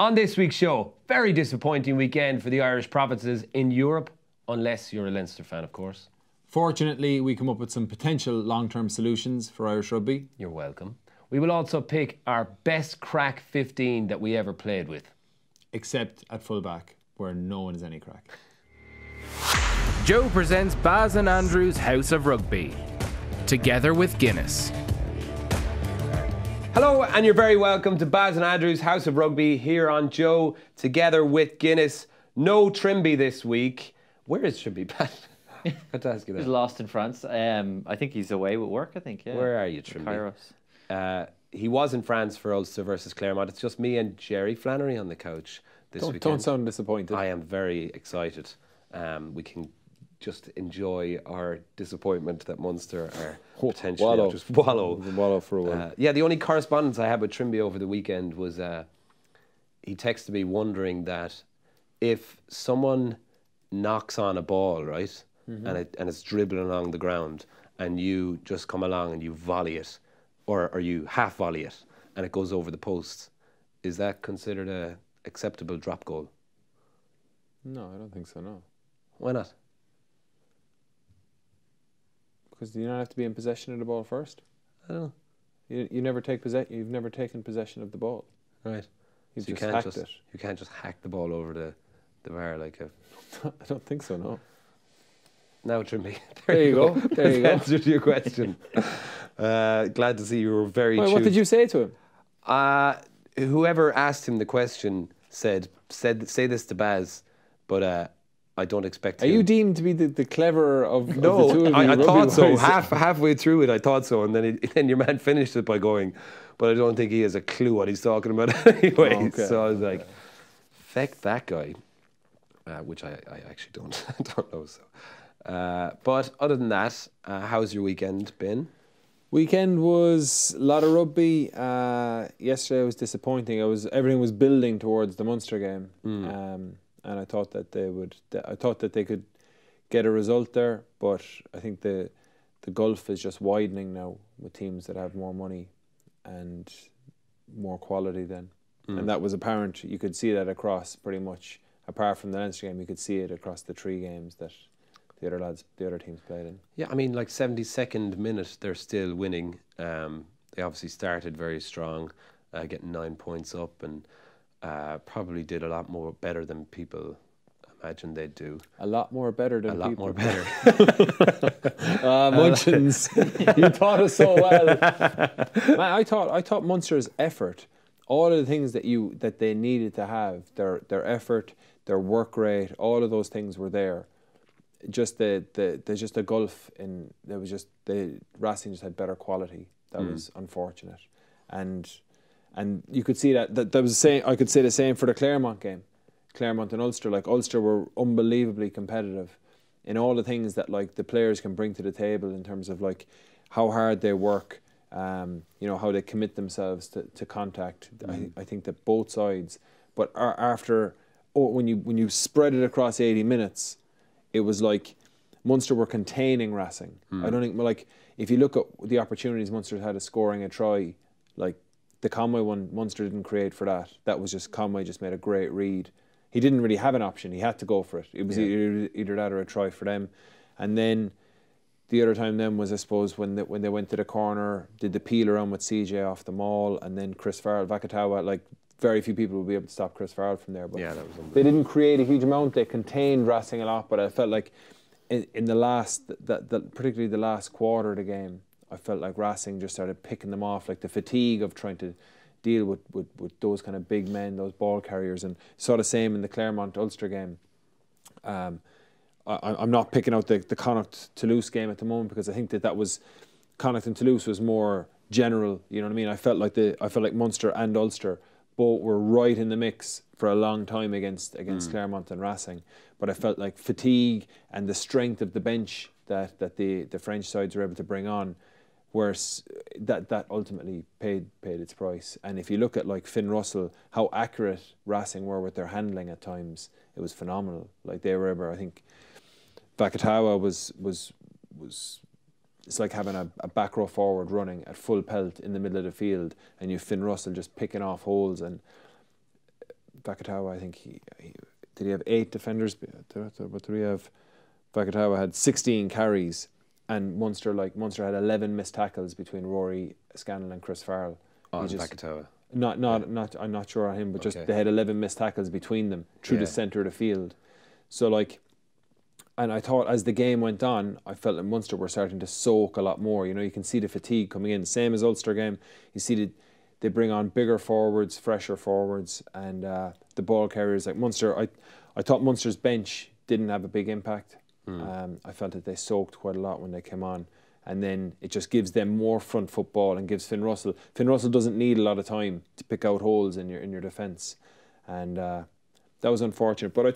On this week's show, very disappointing weekend for the Irish provinces in Europe, unless you're a Leinster fan, of course. Fortunately, we come up with some potential long-term solutions for Irish rugby. You're welcome. We will also pick our best crack 15 that we ever played with. Except at fullback, where no one is any crack. Joe presents Baz and Andrew's House of Rugby, together with Guinness. Hello, and you're very welcome to Baz and Andrew's House of Rugby here on Joe, together with Guinness. No Trimby this week. Where is Trimby, Pat? I had to ask you that. He's lost in France. I think he's away with work, I think. Yeah. Where are you, Trimby? Kairos. He was in France for Ulster versus Clermont. It's just me and Jerry Flannery on the couch this weekend. Don't sound disappointed. I am very excited. We can just enjoy our disappointment that Munster are potentially wallow for a while. Yeah, the only correspondence I had with Trimby over the weekend was he texted me wondering that if someone knocks on a ball, right, and it's dribbling along the ground, and you just come along and you volley it, or you half volley it, and it goes over the post, is that considered a acceptable drop goal? No, I don't think so. No. Why not? Because do you not have to be in possession of the ball first? I don't know. You never take possession. You've never taken possession of the ball. Right. So you can't just hacked it. You can't just hack the ball over the bar like a. I don't think so. No. Now Trimby. There you go. There you go. Answer to your question. Glad to see you were very. Well, what did you say to him? Whoever asked him the question said say this to Baz, but. I don't expect. Are you deemed to be the cleverer of the two of you? I thought so. Halfway through it, I thought so, and then your man finished it by going, but I don't think he has a clue what he's talking about anyway. Oh, okay. So I was like, "Feck that guy," which I actually don't know. So, but other than that, how's your weekend been? Weekend was a lot of rugby. Yesterday was disappointing. Everything was building towards the Munster game. And I thought that they could get a result there, but I think the gulf is just widening now with teams that have more money and more quality then. And that was apparent. You could see that across pretty much, apart from the Leinster game, you could see it across the three games that the other teams played in. Yeah, I mean, like 72nd minute, they're still winning. They obviously started very strong, getting 9 points up and. Probably did a lot more better than people imagined they'd do. A lot more better than people. A lot more better. Munchins, you taught us so well. Man, I thought Munster's effort, all of the things that they needed to have, their effort, their work rate, all of those things were there. Just there's just a gulf in there. Was just Racing just had better quality. That was unfortunate, and you could see that was the same. I could say the same for the Clermont game. Clermont and Ulster, like Ulster were unbelievably competitive in all the things that like the players can bring to the table in terms of like how hard they work, you know, how they commit themselves to contact. I think that both sides, but after when you spread it across 80 minutes, it was like Munster were containing Racing. I don't think like if you look at the opportunities Munster had of scoring a try, like. The Conway one, Munster didn't create for that. That was just Conway just made a great read. He didn't really have an option. He had to go for it. It was either that or a try for them. And then the other time then was, I suppose, when they went to the corner, did the peel around with CJ off the maul, and then Chris Farrell, Vakatawa, like very few people will be able to stop Chris Farrell from there. But yeah, that was unbelievable. They didn't create a huge amount. They contained Racing a lot, but I felt like in the last, particularly the last quarter of the game, I felt like Racing just started picking them off, like the fatigue of trying to deal with those kind of big men, those ball carriers, and saw the same in the Clermont-Ulster game. I'm not picking out the Connacht-Toulouse game at the moment because I think that was Connacht and Toulouse was more general. You know what I mean? I felt like Munster and Ulster both were right in the mix for a long time against Clermont and Racing, but I felt like fatigue and the strength of the bench that the French sides were able to bring on. Whereas that ultimately paid its price. And if you look at like Finn Russell, how accurate Racing were with their handling at times, it was phenomenal. Like they were able, I think Vakatawa was it's like having a back row forward running at full pelt in the middle of the field and you have Finn Russell just picking off holes and Vakatawa, I think he did he have 8 defenders, but we have Vakatawa had 16 carries, and Munster had 11 missed tackles between Rory Scannell and Chris Farrell. On Vakatawa. Not I'm not sure on him, but just they had 11 missed tackles between them through the centre of the field. So and I thought as the game went on, I felt that Munster were starting to soak a lot more. You know, you can see the fatigue coming in. Same as Ulster game, you see they bring on bigger forwards, fresher forwards, and the ball carriers like Munster. I thought Munster's bench didn't have a big impact. I felt that they soaked quite a lot when they came on. And then it just gives them more front football and gives Finn Russell. Finn Russell doesn't need a lot of time to pick out holes in your defence, and that was unfortunate. But I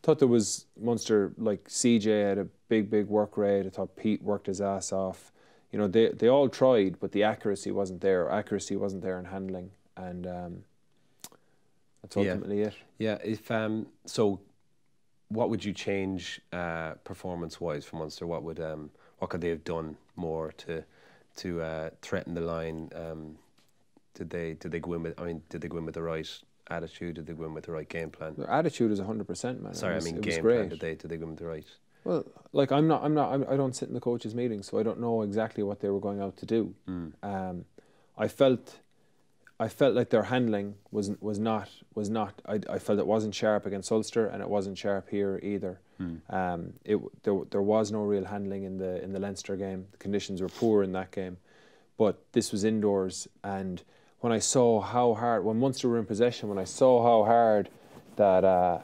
thought there was Munster, CJ had a big work rate. I thought Pete worked his ass off. You know, they all tried, but the accuracy wasn't there. Accuracy wasn't there in handling, and that's ultimately it. Yeah. If so, what would you change performance-wise for Munster? What would what could they have done more to threaten the line? Did they go in with? I mean, did they go in with the right attitude? Did they go in with the right game plan? Their attitude is 100%, man. Sorry, I mean game plan. Did they go in with the right? Well, I don't sit in the coaches' meetings, so I don't know exactly what they were going out to do. I felt like their handling was not. I felt it wasn't sharp against Ulster, and it wasn't sharp here either. There was no real handling in the Leinster game. The conditions were poor in that game, but this was indoors. And when I saw how hard, when Munster were in possession, when I saw how hard that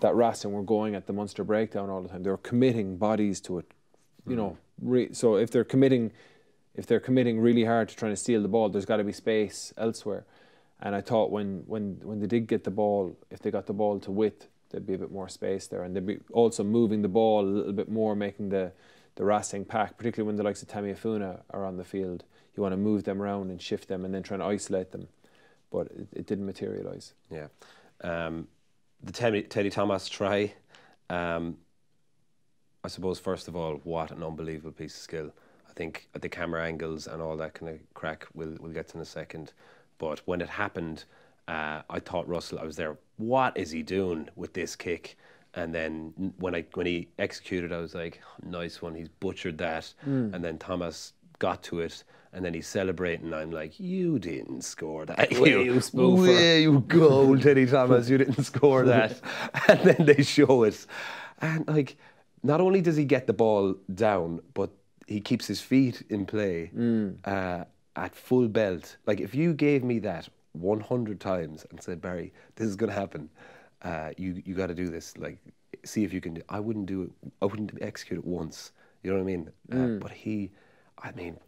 that Racing were going at the Munster breakdown all the time, they were committing bodies to it. So if they're committing. If they're committing really hard to trying to steal the ball, there's got to be space elsewhere. And I thought when they did get the ball, if they got the ball to width, there'd be a bit more space there. And they'd be also moving the ball a little bit more, making the Racing pack, particularly when the likes of Tamiafuna are on the field. You want to move them around and shift them and then try and isolate them. But it didn't materialise. Yeah. The Teddy Thomas try, I suppose, first of all, what an unbelievable piece of skill. I think the camera angles and all that kind of crack we'll get to in a second, but when it happened, I thought Russell. I was there. What is he doing with this kick? And then when he executed, I was like, nice one. He's butchered that. And then Thomas got to it, and then he's celebrating. I'm like, you didn't score that. Where you go, Teddy Thomas? You didn't score that. And then they show it, and not only does he get the ball down, but he keeps his feet in play at full belt. If you gave me that 100 times and said, Barry, this is going to happen, you got to do this. See if you can do. I wouldn't do it. I wouldn't execute it once. You know what I mean? But he,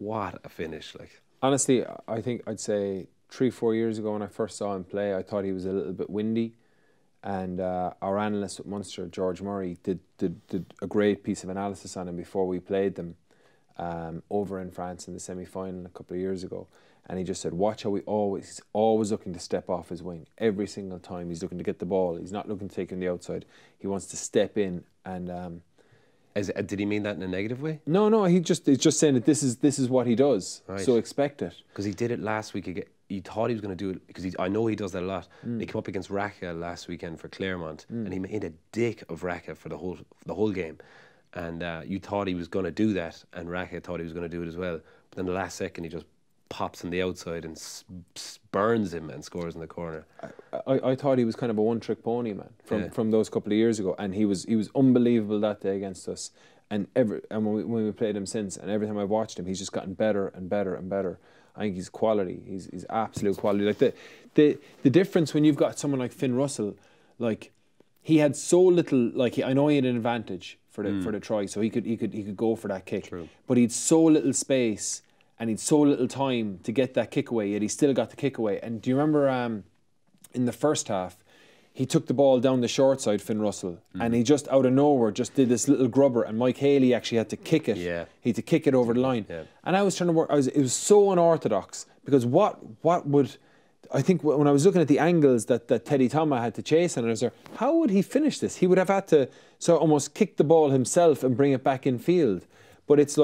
what a finish! Honestly, I think I'd say 3-4 years ago when I first saw him play, I thought he was a little bit windy. And our analyst at Munster, George Murray, did a great piece of analysis on him before we played them. Over in France in the semi-final a couple of years ago, and he just said, watch how he's always looking to step off his wing. Every single time he's looking to get the ball, he's not looking to take him the outside, he wants to step in. And did he mean that in a negative way? No, he's just saying that this is what he does, right. So expect it. Because he did it last week again. He thought he was going to do it, because I know he does that a lot. He came up against Racca last weekend for Clermont, and he made a dick of Racca for the whole game. And you thought he was going to do that, and Racca thought he was going to do it as well. But then the last second, he just pops on the outside and burns him and scores in the corner. I thought he was kind of a one-trick pony, man, from those couple of years ago. And he was unbelievable that day against us. And when we played him since, and every time I watched him, he's just gotten better and better and better. I think he's quality. He's absolute quality. The difference when you've got someone like Finn Russell, he had so little. I know he had an advantage for the try, so he could go for that kick. True. But he had so little space and he'd so little time to get that kick away, yet he still got the kick away. And do you remember in the first half, he took the ball down the short side, Finn Russell, and he just out of nowhere just did this little grubber, and Mike Haley actually had to kick it. Yeah. He had to kick it over the line. Yeah. And I was trying to work. It was so unorthodox, because what would, I think when I was looking at the angles that Teddy Thomas had to chase, and I was there, how would he finish this? He would have had to almost kick the ball himself and bring it back in field. But it's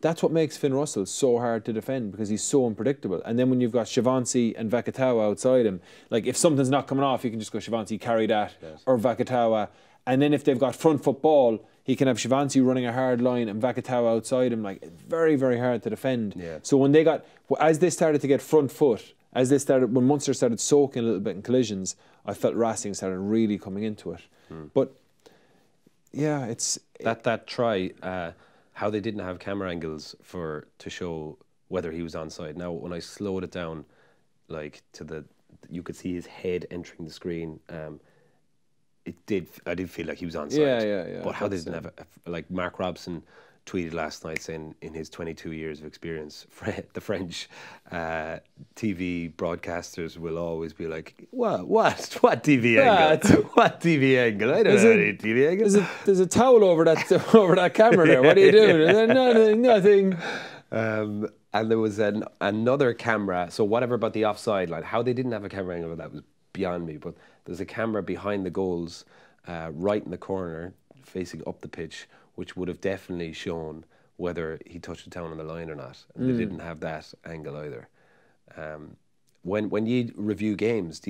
That's what makes Finn Russell so hard to defend, because he's so unpredictable. And then when you've got Siobhansi and Vakatawa outside him, like if something's not coming off, you can just go Siobhansi, carry that, yes, or Vakatawa. And then if they've got front football, he can have Siobhansi running a hard line and Vakatawa outside him. Like, very, very hard to defend. Yeah. So when they got, as they started to get front foot, as they started, when Munster started soaking a little bit in collisions, I felt Racing started really coming into it. Mm. But yeah, it's that try. How they didn't have camera angles to show whether he was onside. Now, when I slowed it down, like to the, you could see his head entering the screen. I did feel like he was onside. Yeah, yeah, yeah. But how they didn't have a, like Mark Robson tweeted last night saying, in his 22 years of experience, the French TV broadcasters will always be like, what TV angle? What TV angle? I don't know any TV angle. There's a towel over that over that camera there. What are you doing? Yeah. Nothing, nothing. And there was another camera. So whatever about the offside line, how they didn't have a camera angle, that was beyond me. But there's a camera behind the goals, right in the corner, facing up the pitch, which would have definitely shown whether he touched it down on the line or not. And they didn't have that angle either. When you review games,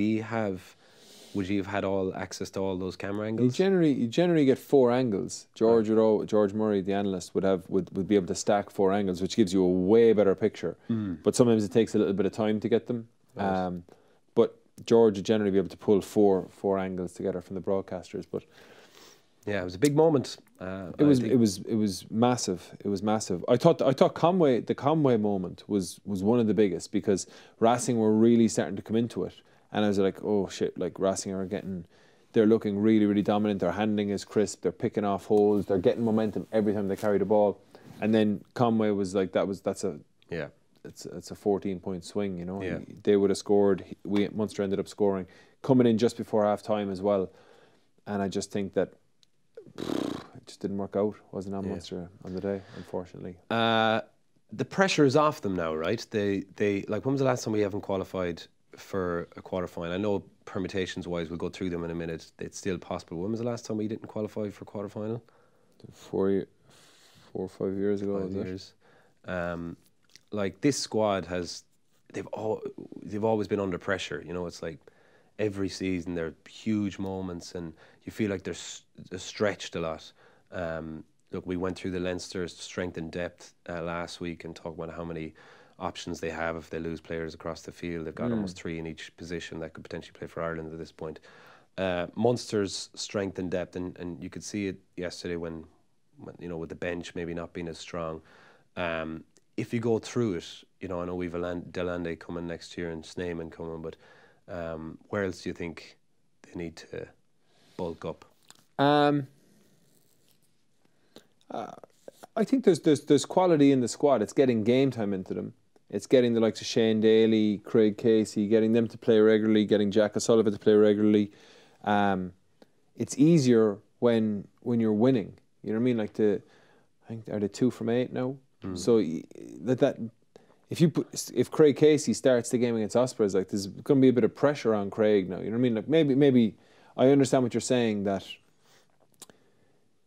would you have had all access to all those camera angles? You generally get four angles. George Murray, the analyst, would be able to stack four angles, which gives you a way better picture. Mm. But sometimes it takes a little bit of time to get them. Nice. But George would generally be able to pull four angles together from the broadcasters. But yeah, it was a big moment. It was massive. It was massive. I thought the Conway moment was one of the biggest, because Racing were really starting to come into it, and I was like, oh shit! Like Racing are getting, they're looking really, really dominant. Their handling is crisp. They're picking off holes. They're getting momentum every time they carry the ball, and then Conway was like, that's a 14-point swing. You know, yeah. They would have scored. Munster ended up scoring, coming in just before half time as well, and I just think that. It just didn't work out. Wasn't on Munster on the day, unfortunately. The pressure is off them now, right? They like. When was the last time we haven't qualified for a quarterfinal? I know permutations-wise, we'll go through them in a minute. It's still possible. When was the last time we didn't qualify for quarterfinal? Four or five years ago. 5 years. Like this squad has, they've always been under pressure. You know, it's like. Every season, there are huge moments, and you feel like they're stretched a lot. Look, we went through the Leinster strength and depth last week and talked about how many options they have if they lose players across the field. They've got almost three in each position that could potentially play for Ireland at this point. Munster's strength and depth, and you could see it yesterday when you know, with the bench maybe not being as strong. If you go through it, you know, I know we've Delande coming next year and Sneyman coming, but. Where else do you think they need to bulk up? I think there's quality in the squad. It's getting game time into them. It's getting the likes of Shane Daly, Craig Casey, getting them to play regularly, getting Jack O'Sullivan to play regularly. It's easier when you're winning. You know what I mean? Like I think are they 2 from 8 now? Mm. So that. If Craig Casey starts the game against Ospreys, like there's going to be a bit of pressure on Craig now. You know what I mean? Like maybe I understand what you're saying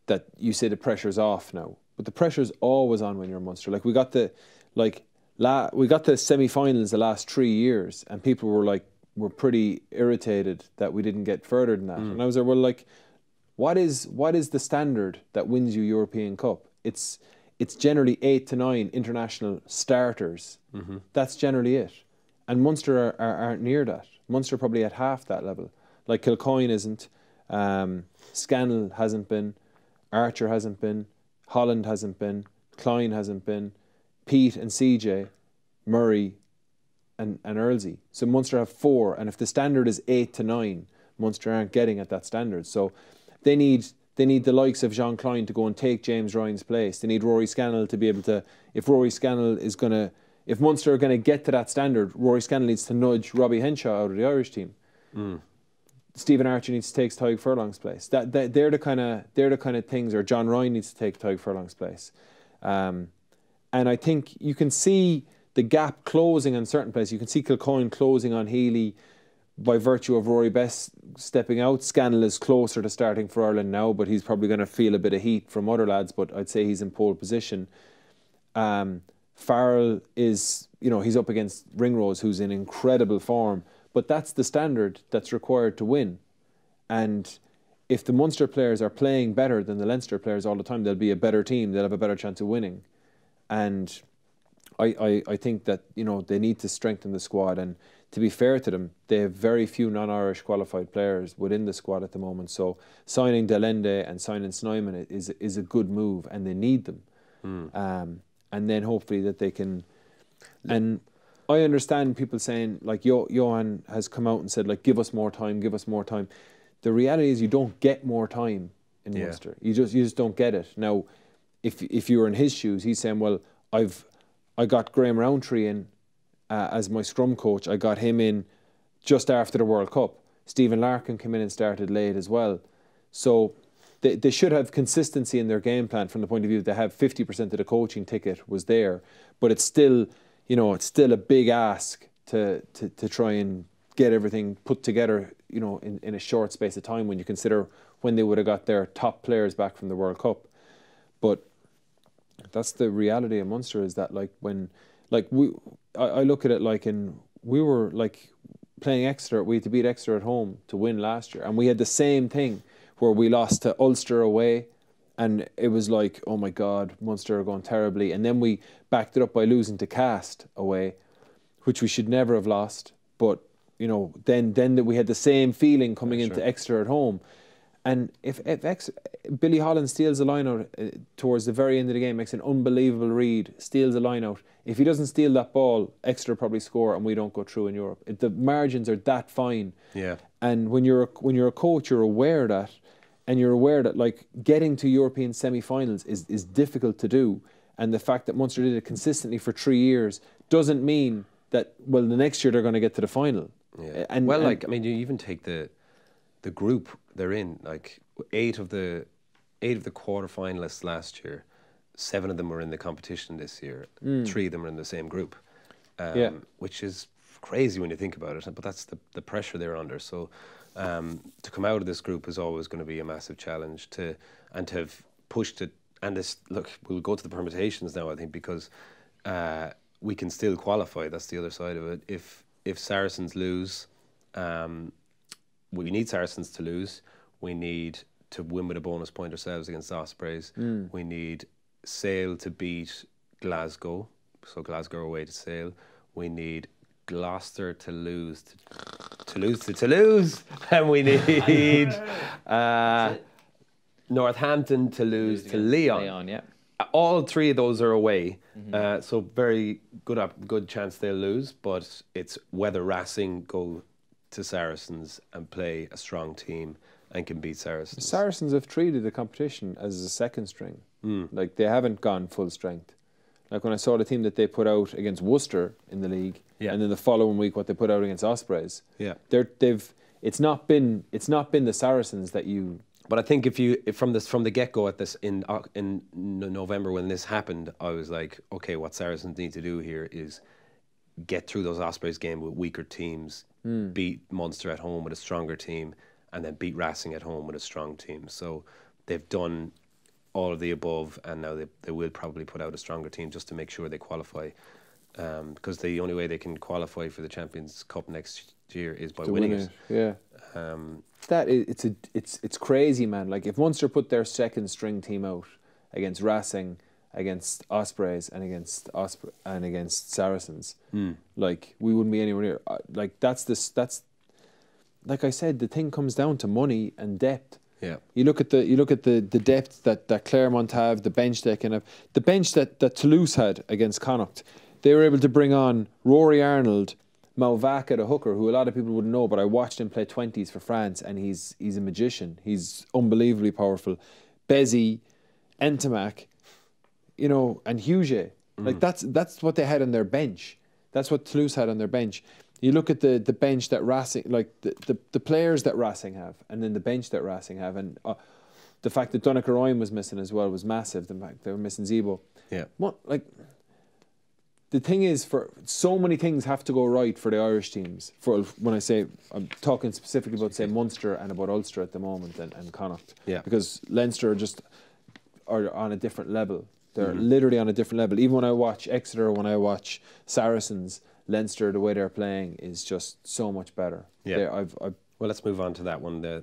that you say the pressure's off now, but the pressure's always on when you're a Munster. Like we got the semi-finals the last 3 years, and people were pretty irritated that we didn't get further than that. Mm. And I was like, well, like what is the standard that wins you European Cup? It's generally 8 to 9 international starters. Mm-hmm. That's generally it. And Munster aren't near that. Munster probably at half that level. Like Kilcoyne isn't, Scannell hasn't been, Archer hasn't been, Holland hasn't been, Klein hasn't been, Pete and CJ, Murray and Earlsey. So Munster have 4, and if the standard is 8 to 9, Munster aren't getting at that standard. So they need the likes of Jean Klein to go and take James Ryan's place. They need Rory Scannell to be able to... If Munster are going to get to that standard, Rory Scannell needs to nudge Robbie Henshaw out of the Irish team. Mm. Stephen Archer needs to take Tighe Furlong's place. They're the kind of things... Or John Ryan needs to take Tighe Furlong's place. And I think you can see the gap closing on certain places. You can see Kilcoyne closing on Healy... by virtue of Rory Best stepping out. Scannell is closer to starting for Ireland now, but he's probably going to feel a bit of heat from other lads, but I'd say he's in pole position. Farrell is, he's up against Ringrose, who's in incredible form, but that's the standard that's required to win. And if the Munster players are playing better than the Leinster players all the time, they'll be a better team, they'll have a better chance of winning. And I think that, they need to strengthen the squad. And to be fair to them, they have very few non-Irish qualified players within the squad at the moment. So signing Delende and signing Snyman is a good move, and they need them. Mm. And then hopefully that they can... And I understand people saying, like, Johan has come out and said, like, give us more time, give us more time. The reality is you don't get more time in Munster. You just don't get it. Now, if you were in his shoes, he's saying, well, I got Graham Rowntree in as my scrum coach. I got him in just after the World Cup. Stephen Larkin came in and started late as well. So they should have consistency in their game plan from the point of view that they have 50% of the coaching ticket was there. But it's still, it's still a big ask to try and get everything put together, in a short space of time when you consider when they would have got their top players back from the World Cup. But that's the reality of Munster, is that I look at it like we were playing Exeter. We had to beat Exeter at home to win last year, and we had the same thing where we lost to Ulster away, and it was like, oh my God, Munster are going terribly. And then we backed it up by losing to Cast away, which we should never have lost. But then we had the same feeling coming into Exeter at home. And if Billy Holland steals a line out towards the very end of the game, makes an unbelievable read, steals a line out. If he doesn't steal that ball, Exeter probably score and we don't go through in Europe. The margins are that fine. Yeah. And when you're a coach, you're aware of that, and you're aware that getting to European semi-finals is difficult to do. And the fact that Munster did it consistently for 3 years doesn't mean that the next year they're going to get to the final. Yeah. And you even take the group they're in, eight of the quarter finalists last year, 7 of them were in the competition this year. 3 of them are in the same group, which is crazy when you think about it. But that's the pressure they're under. So to come out of this group is always going to be a massive challenge. To have pushed it, and we'll go to the permutations now, I think, because we can still qualify. That's the other side of it. If Saracens lose. We need Saracens to lose. We need to win with a bonus point ourselves against Ospreys. We need Sale to beat Glasgow. So Glasgow away to Sale. We need Gloucester to lose to Toulouse. And we need Northampton to lose to Lyon. All 3 of those are away, so very good chance they'll lose. But it's whether Racing go to Saracens and play a strong team and can beat Saracens. Saracens have treated the competition as a second string. They haven't gone full strength. When I saw the team that they put out against Worcester in the league, and then the following week what they put out against Ospreys, it's not been the Saracens that you. But I think from the get go at this in November when this happened, I was like, okay, what Saracens need to do here is get through those Ospreys game with weaker teams. Beat Munster at home with a stronger team, and then beat Racing at home with a strong team. So they've done all of the above, and now they will probably put out a stronger team just to make sure they qualify, because the only way they can qualify for the Champions Cup next year is by winning it. Yeah, it's crazy, man. If Munster put their second string team out against Racing, against Ospreys, and against Saracens, we wouldn't be anywhere near. Like I said, the thing comes down to money and depth. Yeah. You look at the depth that Clermont have, the bench they can have, the bench that Toulouse had against Connacht. They were able to bring on Rory Arnold, Mauvaka the hooker, who a lot of people wouldn't know, but I watched him play 20s for France, and he's a magician. He's unbelievably powerful. Bezzy, Entomac. And Huget, that's what they had on their bench. That's what Toulouse had on their bench. You look at the bench that Racing, the players that Racing have, and then the bench that Racing have, and the fact that Donnacha Ryan was missing as well was massive. The fact they were missing Zebo. Yeah. The thing is, for so many things have to go right for the Irish teams. I'm talking specifically about Munster and about Ulster at the moment, and Connacht. Yeah. Because Leinster are on a different level. They're literally on a different level. Even when I watch Exeter, when I watch Saracens, Leinster, the way they're playing is just so much better. Yeah. Well, let's move on to that one. The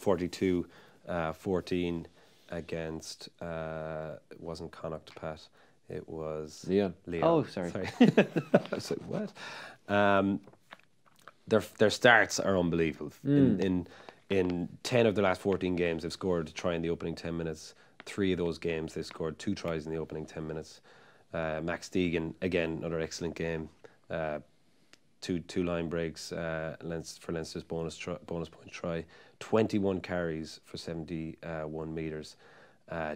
42-14 against, it wasn't Connacht, Pat. It was Lyon. Oh, sorry. I was like, what? Their starts are unbelievable. In 10 of the last 14 games, they've scored a try in the opening 10 minutes. 3 of those games, they've scored 2 tries in the opening 10 minutes. Max Deegan, again, another excellent game. 2 line breaks for Leinster's bonus point try. 21 carries for 71 metres.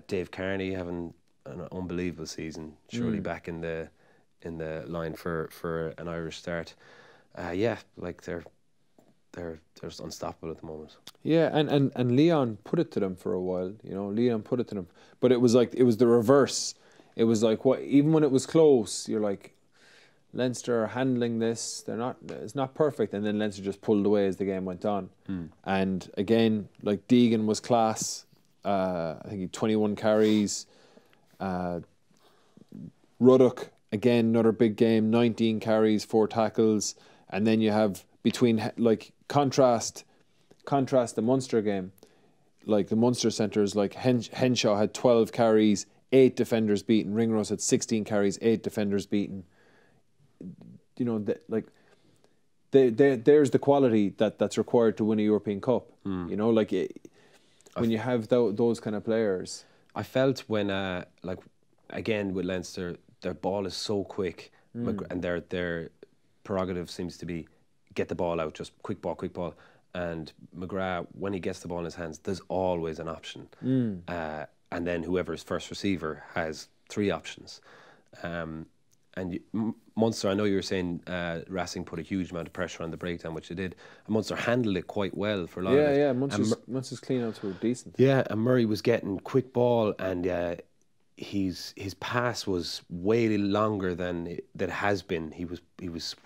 Dave Kearney having an unbelievable season, surely back in the line for an Irish start. Yeah, like they're just unstoppable at the moment. Yeah, and Lyon put it to them for a while. You know, Lyon put it to them, but it was like it was the reverse. It was like what even when it was close, you're like, Leinster are handling this. They're not. It's not perfect, and then Leinster just pulled away as the game went on. And again, like Deegan was class. I think he 21 carries. Ruddock, again, another big game, 19 carries, 4 tackles, and then you have between, like, contrast the Munster game, like the Munster centres, like Henshaw had 12 carries, 8 defenders beaten, Ringrose had 16 carries, 8 defenders beaten. You know, there's the quality that's required to win a European Cup. You know, like when you have those kind of players. I felt when, like, again with Leinster, their ball is so quick, and their prerogative seems to be get the ball out, just quick ball. And McGrath, when he gets the ball in his hands, there's always an option. And then whoever's first receiver has 3 options. And Munster, I know you were saying Racing put a huge amount of pressure on the breakdown, which they did. And Munster handled it quite well for a lot of it. Yeah, Munster's clean-outs were decent. Yeah, and Murray was getting quick ball, and his pass was way longer than it has been. He was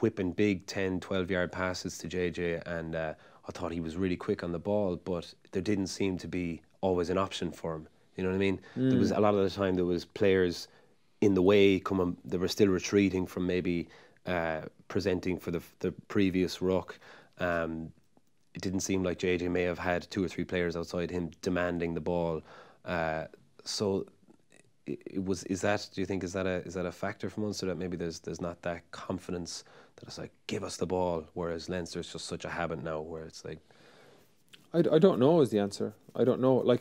whipping big 10, 12-yard passes to JJ, and I thought he was really quick on the ball, but there didn't seem to be always an option for him. You know what I mean? There was a lot of the time there was players in the way, they were still retreating from maybe presenting for the previous ruck. It didn't seem like JJ may have had 2 or 3 players outside him demanding the ball. So it was. Is that? Do you think is that a factor for Munster that maybe there's not that confidence that it's like give us the ball, whereas Leinster's just such a habit now where it's like. I don't know is the answer. I don't know, like,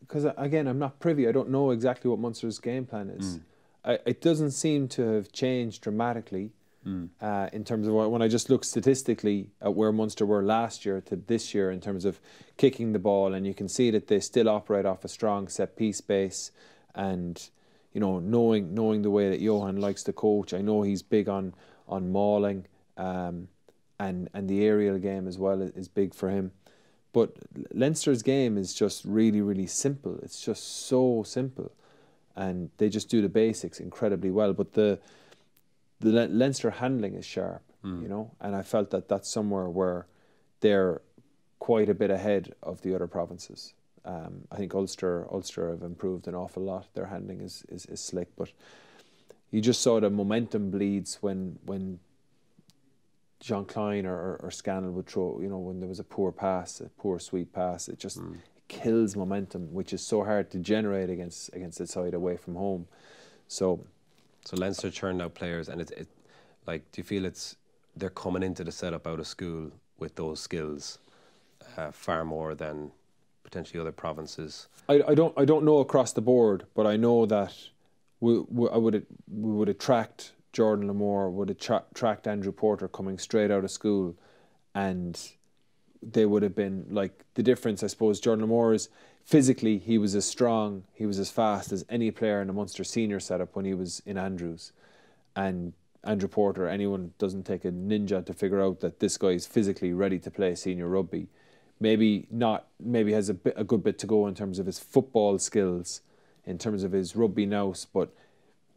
because again I'm not privy. I don't know exactly what Munster's game plan is. It doesn't seem to have changed dramatically in terms of when I just look statistically at where Munster were last year to this year in terms of kicking the ball, and you can see that they still operate off a strong set-piece base, and you know knowing the way that Johan likes to coach. I know he's big on mauling, and the aerial game as well is big for him. But Leinster's game is just really simple. It's just so simple. And they just do the basics incredibly well, but the Leinster handling is sharp, you know. And I felt that that's somewhere where they're quite a bit ahead of the other provinces. I think Ulster have improved an awful lot. Their handling is slick, but you just saw the momentum bleeds when John Klein or Scannell would throw. You know, when there was a poor sweet pass, it just. Kills momentum, which is so hard to generate against the side away from home. So Leinster churned out players, and it like, do you feel they're coming into the setup out of school with those skills far more than potentially other provinces? I don't know across the board, but I know that we would attract Jordan Larmour, would attract Andrew Porter coming straight out of school, and. They would have been like the difference. I suppose Jordan Larmour is physically he was as fast as any player in the Munster senior setup when he was in Andrews, and Andrew Porter. Anyone doesn't take a ninja to figure out that this guy is physically ready to play senior rugby. Maybe not. Maybe has a good bit to go in terms of his football skills, in terms of his rugby nous. But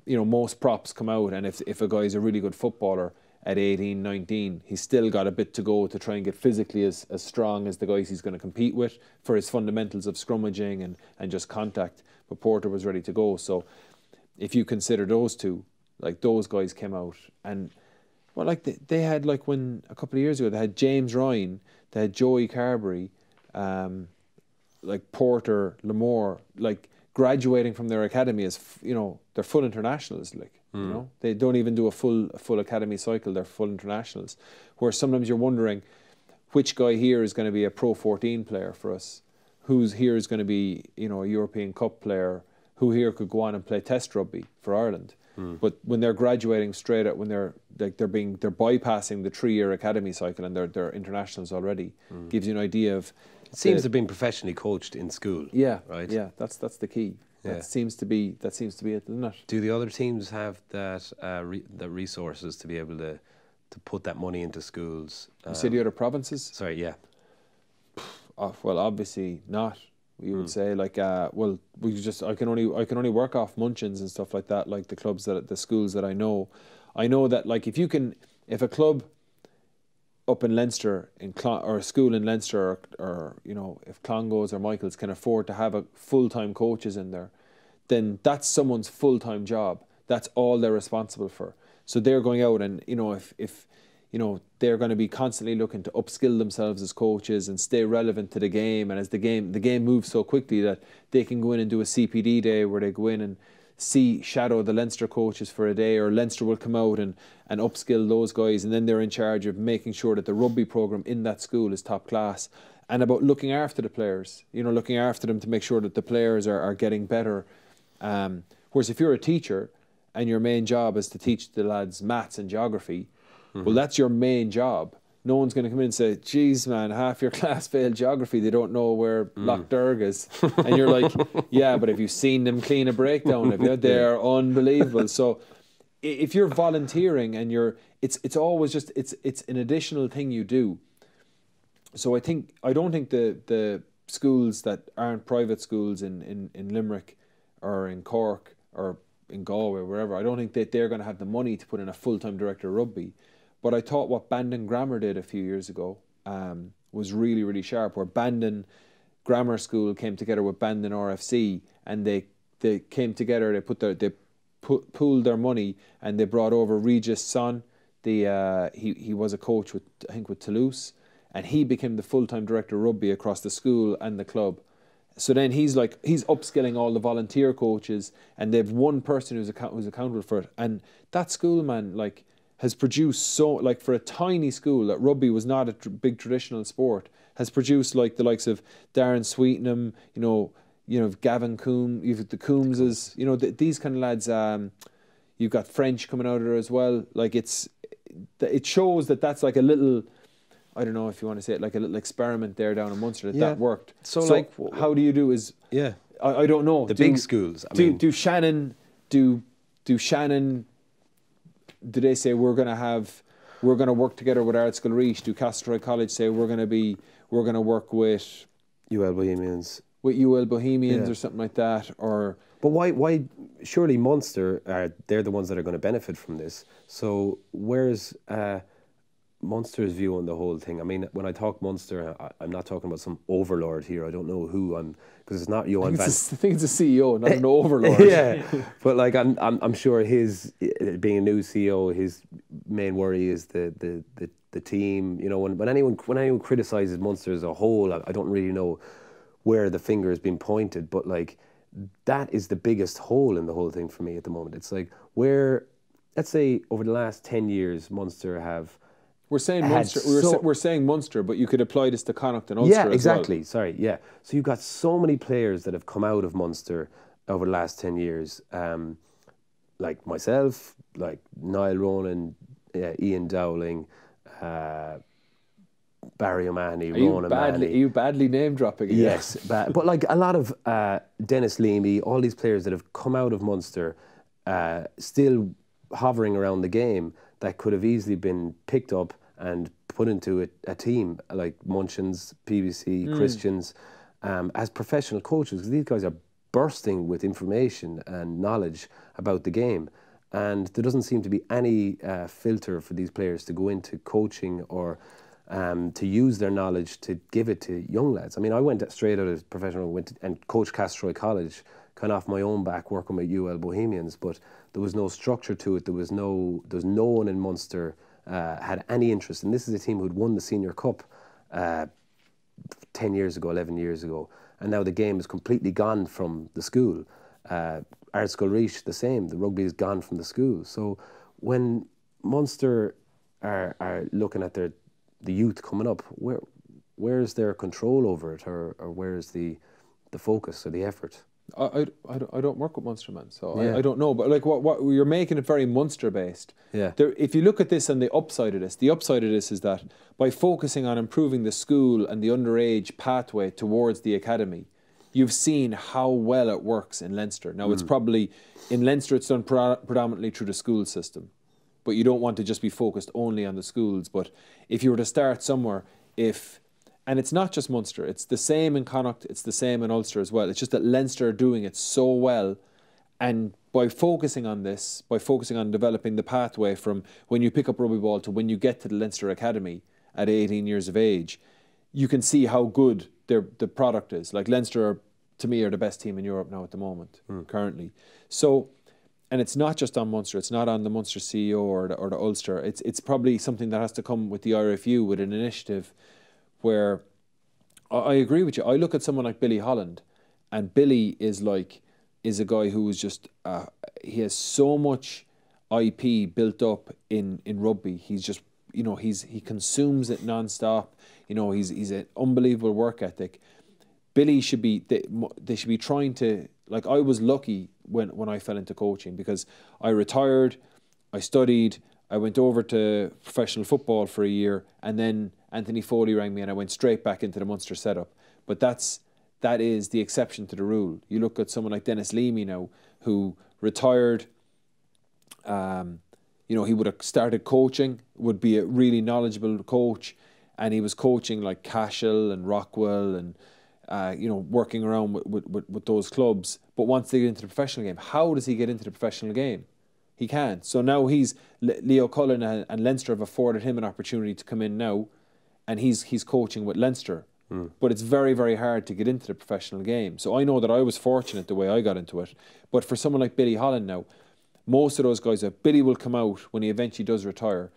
you know, most props come out, and if a guy is a really good footballer. At 18, 19, he's still got a bit to go to try and get physically as strong as the guys he's going to compete with for his fundamentals of scrummaging and just contact. But Porter was ready to go. So if you consider those two, like those guys came out and, well, like they had, like when a couple of years ago, they had James Ryan, they had Joey Carbery, like Porter, Larmour, like graduating from their academy as, you know, they're full internationals, like, you know, they don't even do a full academy cycle, they're full internationals, where sometimes you're wondering which guy here is going to be a Pro 14 player for us, who's here is going to be, you know, a European Cup player, who here could go on and play Test rugby for Ireland. But when they're graduating straight out, when they're bypassing the 3-year academy cycle and they're internationals already, gives you an idea of. It seems to have been professionally coached in school. Yeah, right. Yeah, that's the key. Yeah. That seems to be it, doesn't it? Do the other teams have that the resources to be able to put that money into schools? You say the other provinces? Sorry, yeah. Well, obviously not. You would say, like, well, I can only work off munchins and stuff like that, like the clubs that the schools that I know. I know that, like, if a club up in Leinster or a school in Leinster or you know, if Clongowes or Michaels can afford to have a full-time coaches in there, then that's someone's full-time job. That's all they're responsible for. So they're going out and, you know, if you know, they're going to be constantly looking to upskill themselves as coaches and stay relevant to the game. And as the game moves so quickly that they can go in and do a CPD day where they go in and shadow the Leinster coaches for a day, or Leinster will come out and upskill those guys. And then they're in charge of making sure that the rugby program in that school is top class, and about looking after the players, you know, looking after them to make sure that the players are getting better. Whereas if you're a teacher and your main job is to teach the lads maths and geography, well, that's your main job. No one's going to come in and say, "Geez, man, half your class failed geography. They don't know where Loch Derg is." And you're like, "Yeah, but have you seen them clean a breakdown? They are unbelievable." So, if you're volunteering and it's always just it's an additional thing you do. So I don't think the schools that aren't private schools in Limerick or in Cork or in Galway, wherever, I don't think that they're going to have the money to put in a full-time director of rugby. But I thought what Bandon Grammar did a few years ago was really, really sharp, where Bandon Grammar School came together with Bandon RFC, and they came together, they pooled their money, and they brought over Regis Son. He was a coach with, I think, with Toulouse, and he became the full-time director of rugby across the school and the club. So then he's upskilling all the volunteer coaches, and they've one person who's accountable for it. And that school, man, like, has produced so, like, for a tiny school that rugby was not a big traditional sport, has produced, like, the likes of Darren Sweetenham, you know Gavin Coombe, you've got the Coombses, you know, these kind of lads. You've got French coming out of there as well. Like, it shows that that's like a little, I don't know if you want to say it, like a little experiment there down in Munster that worked. So like, how do you do is, yeah, I don't know. Big schools. Do Shannon? Do they say we're gonna work together with Ardskill-Reix? Do Castletroy College say we're gonna work with UL Bohemians? With UL Bohemians or something like that? Or but why surely Munster they're the ones that are going to benefit from this. So where's Munster's view on the whole thing? I mean, when I talk Munster, I'm not talking about some overlord here. I don't know who I'm, because it's not Johan Van. I think it's a CEO, not an overlord. Yeah, but like I'm sure his being a new CEO, his main worry is the team. You know, when anyone criticizes Munster as a whole, I don't really know where the finger has been pointed. But like, that is the biggest hole in the whole thing for me at the moment. It's like, where, let's say over the last 10 years, Munster have. We're saying Munster, but you could apply this to Connacht and Ulster as well. Yeah, exactly. Sorry, yeah. So you've got so many players that have come out of Munster over the last 10 years, like myself, like Niall Ronan, Ian Dowling, Barry O'Mahony, Ronan O'Mahony. Are you badly name-dropping again? Yes, but like a lot of Dennis Leamy, all these players that have come out of Munster, still hovering around the game, that could have easily been picked up and put into a team like Munchins, PBC, Christians, as professional coaches, because these guys are bursting with information and knowledge about the game, and there doesn't seem to be any filter for these players to go into coaching or to use their knowledge to give it to young lads. I mean, I went straight out of professional and coached Castletroy College kind of off my own back working with UL Bohemians, but there was no structure to it. There was no one in Munster had any interest. And this is a team who'd won the Senior Cup 10 years ago, 11 years ago. And now the game is completely gone from the school. Ardscroll-Reach, the same. The rugby is gone from the school. So when Munster are looking at the youth coming up, where is their control over it, or where is the focus or the effort? I don't work with Munster, man, so yeah. I don't know. But like what you're making it very Munster based. Yeah. There, if you look at this and the upside of this is that by focusing on improving the school and the underage pathway towards the academy, you've seen how well it works in Leinster. Now it's probably in Leinster it's done predominantly through the school system, but you don't want to just be focused only on the schools. But if you were to start somewhere, and it's not just Munster, it's the same in Connacht, it's the same in Ulster as well. It's just that Leinster are doing it so well, and by focusing on this, by focusing on developing the pathway from when you pick up rugby ball to when you get to the Leinster Academy at 18 years of age, you can see how good the product is. Like Leinster, to me, are the best team in Europe now at the moment, currently. So, and it's not just on Munster, it's not on the Munster CEO or the Ulster. It's probably something that has to come with the IRFU, with an initiative where I agree with you. I look at someone like Billy Holland, and Billy is a guy who is just, he has so much IP built up in rugby. He's just, you know, he consumes it non-stop. You know, he's an unbelievable work ethic. Billy should be, they should be trying to, like, I was lucky when I fell into coaching because I retired, I studied, I went over to professional football for a year, and then Anthony Foley rang me and I went straight back into the Munster setup. But that is the exception to the rule. You look at someone like Dennis Leamy now, who retired, you know, he would have started coaching, would be a really knowledgeable coach, and he was coaching like Cashel and Rockwell and you know, working around with those clubs. But once they get into the professional game, how does he get into the professional game? He can't. So now Leo Cullen and Leinster have afforded him an opportunity to come in now, and he's coaching with Leinster. But it's very, very hard to get into the professional game. So I know that I was fortunate the way I got into it. But for someone like Billy Holland now, most of those guys, Billy will come out when he eventually does retire,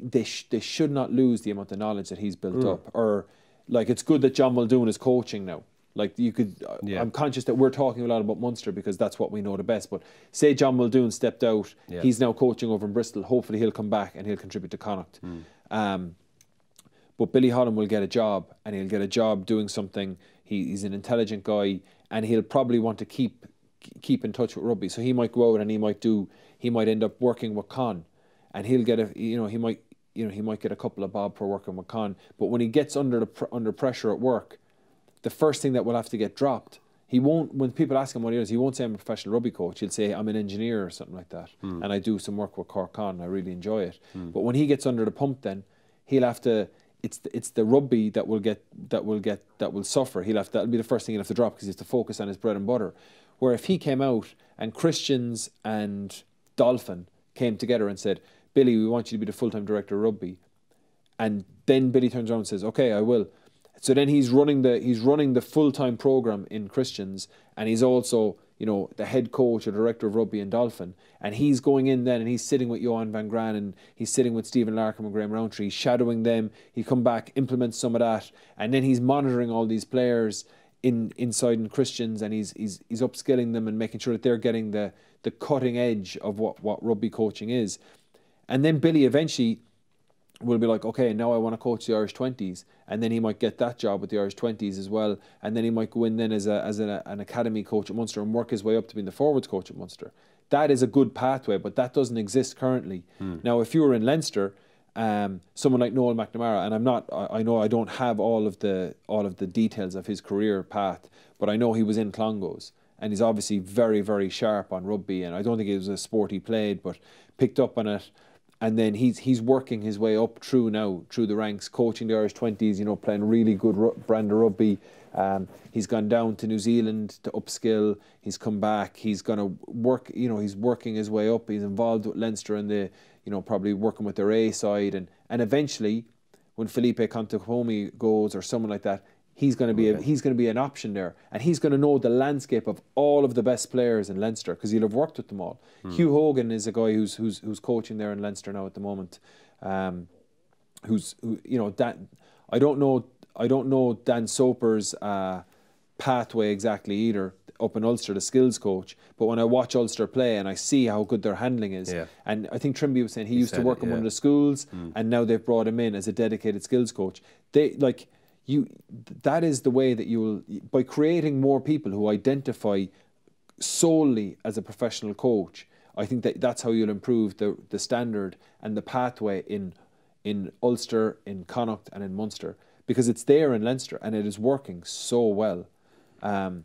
they should not lose the amount of knowledge that he's built up. Or like, it's good that John Muldoon is coaching now. Like, you could, yeah. I'm conscious that we're talking a lot about Munster because that's what we know the best. But say John Muldoon stepped out, yeah. He's now coaching over in Bristol. Hopefully he'll come back and he'll contribute to Connacht. But Billy Holland will get a job, and he'll get a job doing something. He's an intelligent guy, and he'll probably want to keep in touch with rugby. So he might go out and he might end up working with Con, and he'll get he might get a couple of bob for working with Con. But when he gets under pressure at work, the first thing that will have to get dropped, he won't. When people ask him what he is, he won't say I'm a professional rugby coach. He'll say I'm an engineer or something like that, and I do some work with Cork Con. I really enjoy it. But when he gets under the pump, then he'll have to. It's the rugby that will suffer. That'll be the first thing he'll have to drop because he has to focus on his bread and butter. Where if he came out and Christians and Dolphin came together and said, Billy, we want you to be the full-time director of rugby, and then Billy turns around and says, okay, I will. So then he's running the full-time program in Christians, and he's also, you know, the head coach or director of rugby in Dolphin, and he's going in then and he's sitting with Johan van Gran and he's sitting with Stephen Larkham and Graham Rowntree, he's shadowing them, he come back, implements some of that, and then he's monitoring all these players inside in Christians, and he's upskilling them and making sure that they're getting the cutting edge of what rugby coaching is. And then Billy eventually will be like, okay, now I want to coach the Irish 20s. And then he might get that job with the Irish 20s as well. And then he might go in then as an academy coach at Munster and work his way up to being the forwards coach at Munster. That is a good pathway, but that doesn't exist currently. Now, if you were in Leinster, someone like Noel McNamara, and I know I don't have all of the details of his career path, but I know he was in Clongowes. And he's obviously very, very sharp on rugby. And I don't think it was a sport he played, but picked up on it. And then he's working his way up through the ranks, coaching the Irish 20s, you know, playing really good brand of rugby. He's gone down to New Zealand to upskill. He's come back. He's going to work, you know, he's working his way up. He's involved with Leinster and you know, probably working with their A side. And eventually, when Felipe Contepomi goes or someone like that, he's going to be he's going to be an option there, and he's going to know the landscape of all of the best players in Leinster because he'll have worked with them all. Hugh Hogan is a guy who's coaching there in Leinster now at the moment. I don't know Dan Soper's pathway exactly either up in Ulster, the skills coach, but when I watch Ulster play and I see how good their handling is, and I think Trimby was saying he used to work in one of the schools, and now they've brought him in as a dedicated skills coach. That is the way that you will, by creating more people who identify solely as a professional coach, I think that that's how you'll improve the standard and the pathway in Ulster, in Connacht and in Munster, because it's there in Leinster and it is working so well. But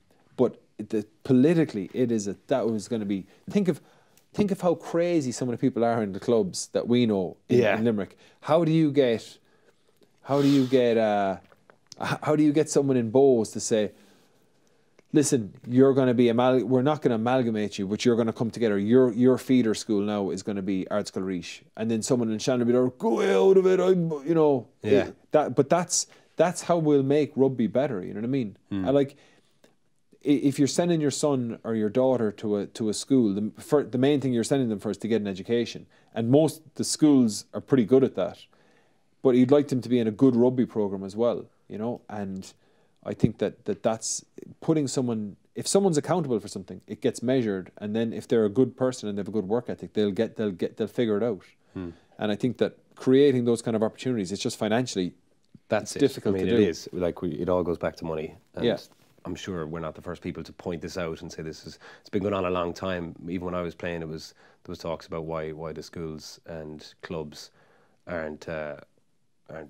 politically, it is that was going to be. Think of how crazy some of the people are in the clubs that we know in Limerick. How do you get someone in Bowes to say, listen, you're going to be we're not going to amalgamate you, but you're going to come together. Your feeder school now is going to be Ardscalreash, and then someone in Shannon will be like, go out of it. But that's how we'll make rugby better. You know what I mean? And like, if you're sending your son or your daughter to a school, the main thing you're sending them for is to get an education, and the schools are pretty good at that. But you'd like them to be in a good rugby program as well, you know. And I think that's putting someone, if someone's accountable for something, it gets measured, and then if they're a good person and they have a good work ethic, they'll figure it out. And I think that creating those kind of opportunities, it's just financially difficult to do. It is, like, it all goes back to money. And I'm sure we're not the first people to point this out and say it's been going on a long time. Even when I was playing, there was talks about why the schools and clubs aren't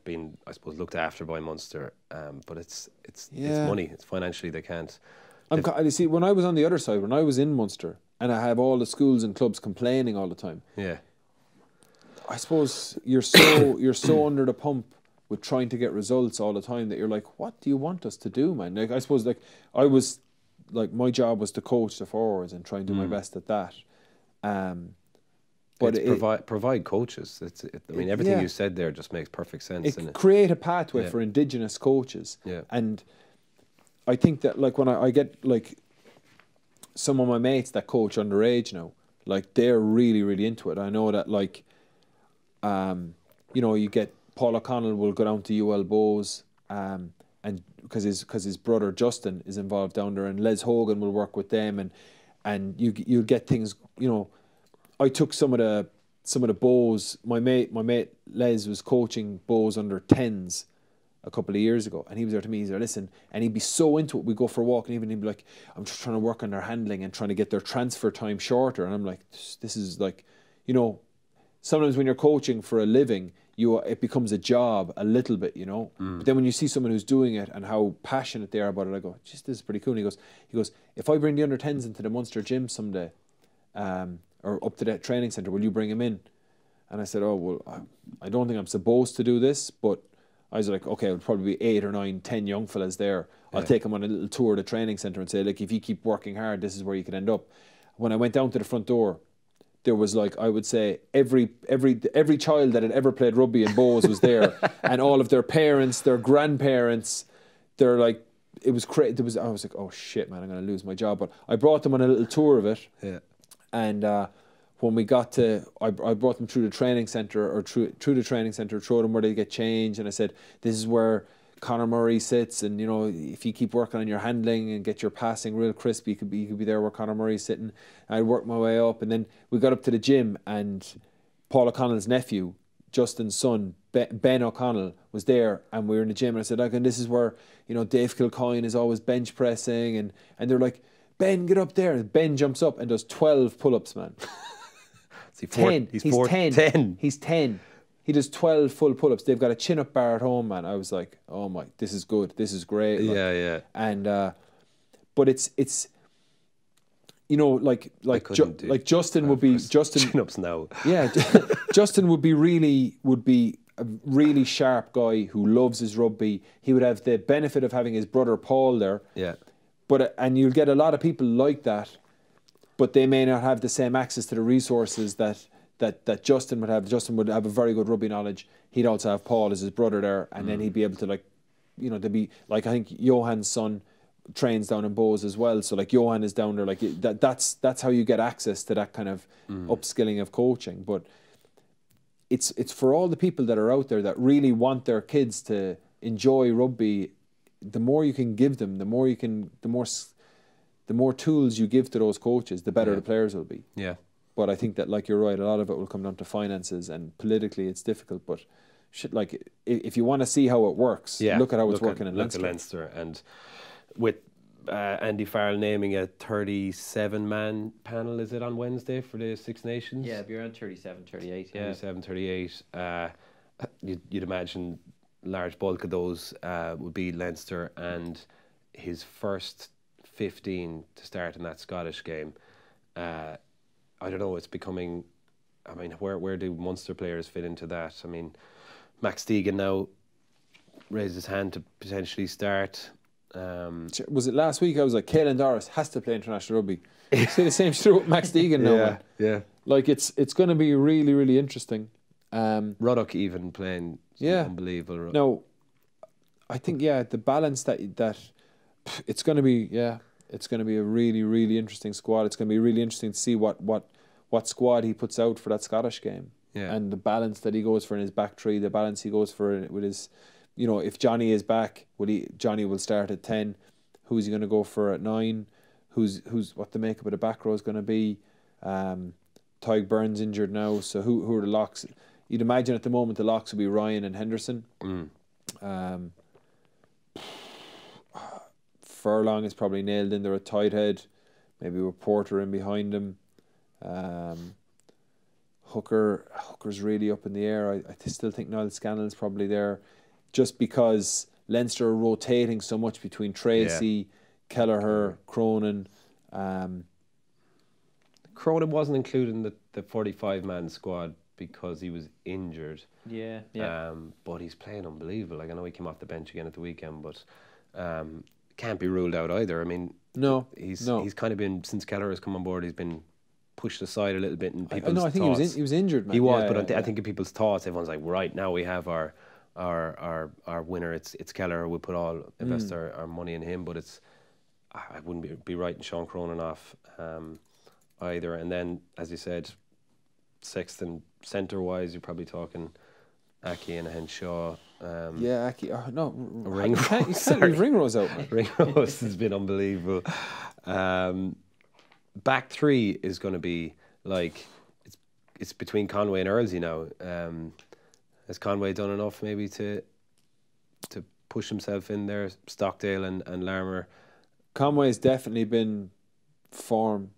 being, I suppose, looked after by Munster, but it's money. It's financially they can't. You see, when I was on the other side, when I was in Munster, and I have all the schools and clubs complaining all the time. I suppose you're so under the pump with trying to get results all the time that you're like, what do you want us to do, man? Like, I suppose, like, I was, like, my job was to coach the forwards and try and do my best at that. But it's provide coaches. I mean, everything you said there just makes perfect sense. Create a pathway for Indigenous coaches. And I think that, like, when I get, like, some of my mates that coach underage now, like, they're really, really into it. I know that, like, you know, you get Paul O'Connell will go down to UL Bowes, and because his brother Justin is involved down there, and Les Hogan will work with them, and you'll get things, you know. I took some of the Bowes. My mate Les was coaching Bowes under 10s a couple of years ago, and he was there to me. He's there, listen, and he'd be so into it. We'd go for a walk, and he'd be like, "I'm just trying to work on their handling and trying to get their transfer time shorter." And I'm like, "This is like, you know, sometimes when you're coaching for a living, it becomes a job a little bit, you know." But then when you see someone who's doing it and how passionate they are about it, I go, "Just this is pretty cool." And he goes, "If I bring the under 10s into the Munster gym someday, or up to that training centre, will you bring him in?" And I said, "Oh, well, I don't think I'm supposed to do this, but," I was like, "okay, it would probably be 8 or 9, 10 young fellas there. I'll take him on a little tour of the training centre and say, like, if you keep working hard, this is where you can end up." When I went down to the front door, there was, like, I would say every child that had ever played rugby in Bowes was there, and all of their parents, their grandparents, they're like, it was crazy. I was like, "Oh shit, man, I'm gonna lose my job." But I brought them on a little tour of it. And when we got to, I brought them through the training centre, or through the training centre, showed them where they get changed, and I said, "This is where Conor Murray sits, and, you know, if you keep working on your handling and get your passing real crisp, you could be there where Conor Murray's sitting." I worked my way up, and then we got up to the gym, and Paul O'Connell's nephew, Justin's son, Ben O'Connell, was there, and we were in the gym, and I said, "Like, and this is where, you know, Dave Kilcoyne is always bench pressing," and they're like, "Ben, get up there." And Ben jumps up and does 12 pull-ups, man. He's 10. He does 12 full pull-ups. They've got a chin-up bar at home, man. I was like, "Oh my, this is good. This is great." Like, And but it's you know, like Justin would be chin-ups now. Justin would be a really sharp guy who loves his rugby. He would have the benefit of having his brother Paul there. And you'll get a lot of people like that, but they may not have the same access to the resources that Justin would have. Justin would have a very good rugby knowledge. He'd also have Paul as his brother there, and then he'd be able to, like, you know, they'd be like, I think Johan's son trains down in Bowes as well, so like Johan is down there, like that's how you get access to that kind of upskilling of coaching. But it's for all the people that are out there that really want their kids to enjoy rugby. The more you can give them, the more tools you give to those coaches, the better the players will be. Yeah. But I think that, like, you're right, a lot of it will come down to finances, and politically it's difficult, but shit, like, if you want to see how it works, look at how it's working in Leinster. Look at Leinster. And with Andy Farrell naming a 37-man panel, is it, on Wednesday for the Six Nations? Yeah, it'd be around 37, 38. Yeah. 37, 38. You'd imagine large bulk of those would be Leinster, and his first 15 to start in that Scottish game. I don't know, it's becoming, I mean, where do Munster players fit into that? I mean, Max Deegan now raised his hand to potentially start. Was it last week I was like, Caelan Doris has to play international rugby? Say the same shit with Max Deegan now. Yeah, yeah. Like, it's going to be really, really interesting. Ruddock even playing unbelievable. No, I think, yeah, the balance that it's going to be, it's going to be a really, really interesting squad. It's going to be really interesting to see what squad he puts out for that Scottish game. Yeah. And the balance that he goes for in his back three, the balance he goes for with his, you know, if Johnny is back, Johnny will start at 10. Who's he going to go for at 9? Who's what the makeup of the back row is going to be? Tyg Burns injured now, so who are the locks? You'd imagine at the moment the locks would be Ryan and Henderson. Furlong is probably nailed in there at tight head, maybe with Porter in behind him. Hooker's really up in the air. I still think Niall Scannell's probably there, just because Leinster are rotating so much between Tracy, Kelleher, Cronin. Cronin wasn't included in the 45-man squad because he was injured. Yeah, yeah. But he's playing unbelievable. Like, I know he came off the bench again at the weekend, but can't be ruled out either. I mean, he's kind of been, since Keller has come on board, he's been pushed aside a little bit in people's thoughts. I think he was injured, man. He was, but I think in people's thoughts, everyone's like, right, now we have our winner. It's Keller. We'll put all invest our money in him. But it's, I wouldn't be writing Sean Cronin off either. And then, as you said, Sexton centre wise, you're probably talking Aki and Henshaw. Yeah, Aki. Oh, no, Ringrose. You can't leave Ringrose out, man. Ringrose has been unbelievable. Back three is going to be like, it's between Conway and Earlsey now. Has Conway done enough maybe to push himself in there? Stockdale and Larmour. Conway's definitely been on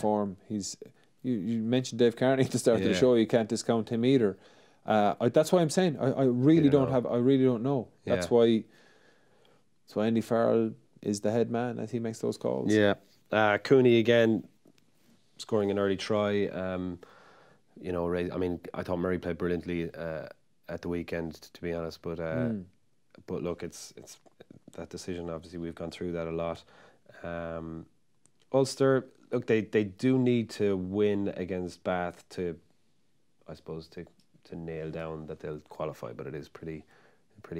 form. He's you mentioned Dave Kearney at the start of the show. You can't discount him either. That's why I'm saying I really don't know. Yeah. That's why Andy Farrell is the head man, as he makes those calls. Yeah, Cooney again scoring an early try. You know, I mean, I thought Murray played brilliantly at the weekend, to be honest. But but look, it's that decision. Obviously, we've gone through that a lot. Ulster, look, they do need to win against Bath to, I suppose, to nail down that they'll qualify, but it is pretty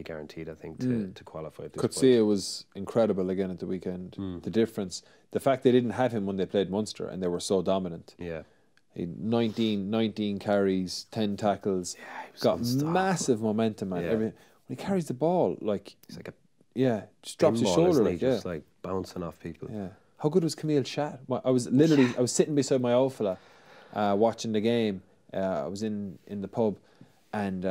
guaranteed, I think, to qualify at this point. Kutsia was incredible again at the weekend. The difference, the fact they didn't have him when they played Munster and they were so dominant. Yeah. He had 19 carries, 10 tackles. Yeah, he was got massive momentum, man. Yeah. When he carries the ball, like, he's like a just drops his shoulder, like, just like bouncing off people. Yeah. How good was Camille Shatt? Well, I was sitting beside my old fella, watching the game. I was in the pub, and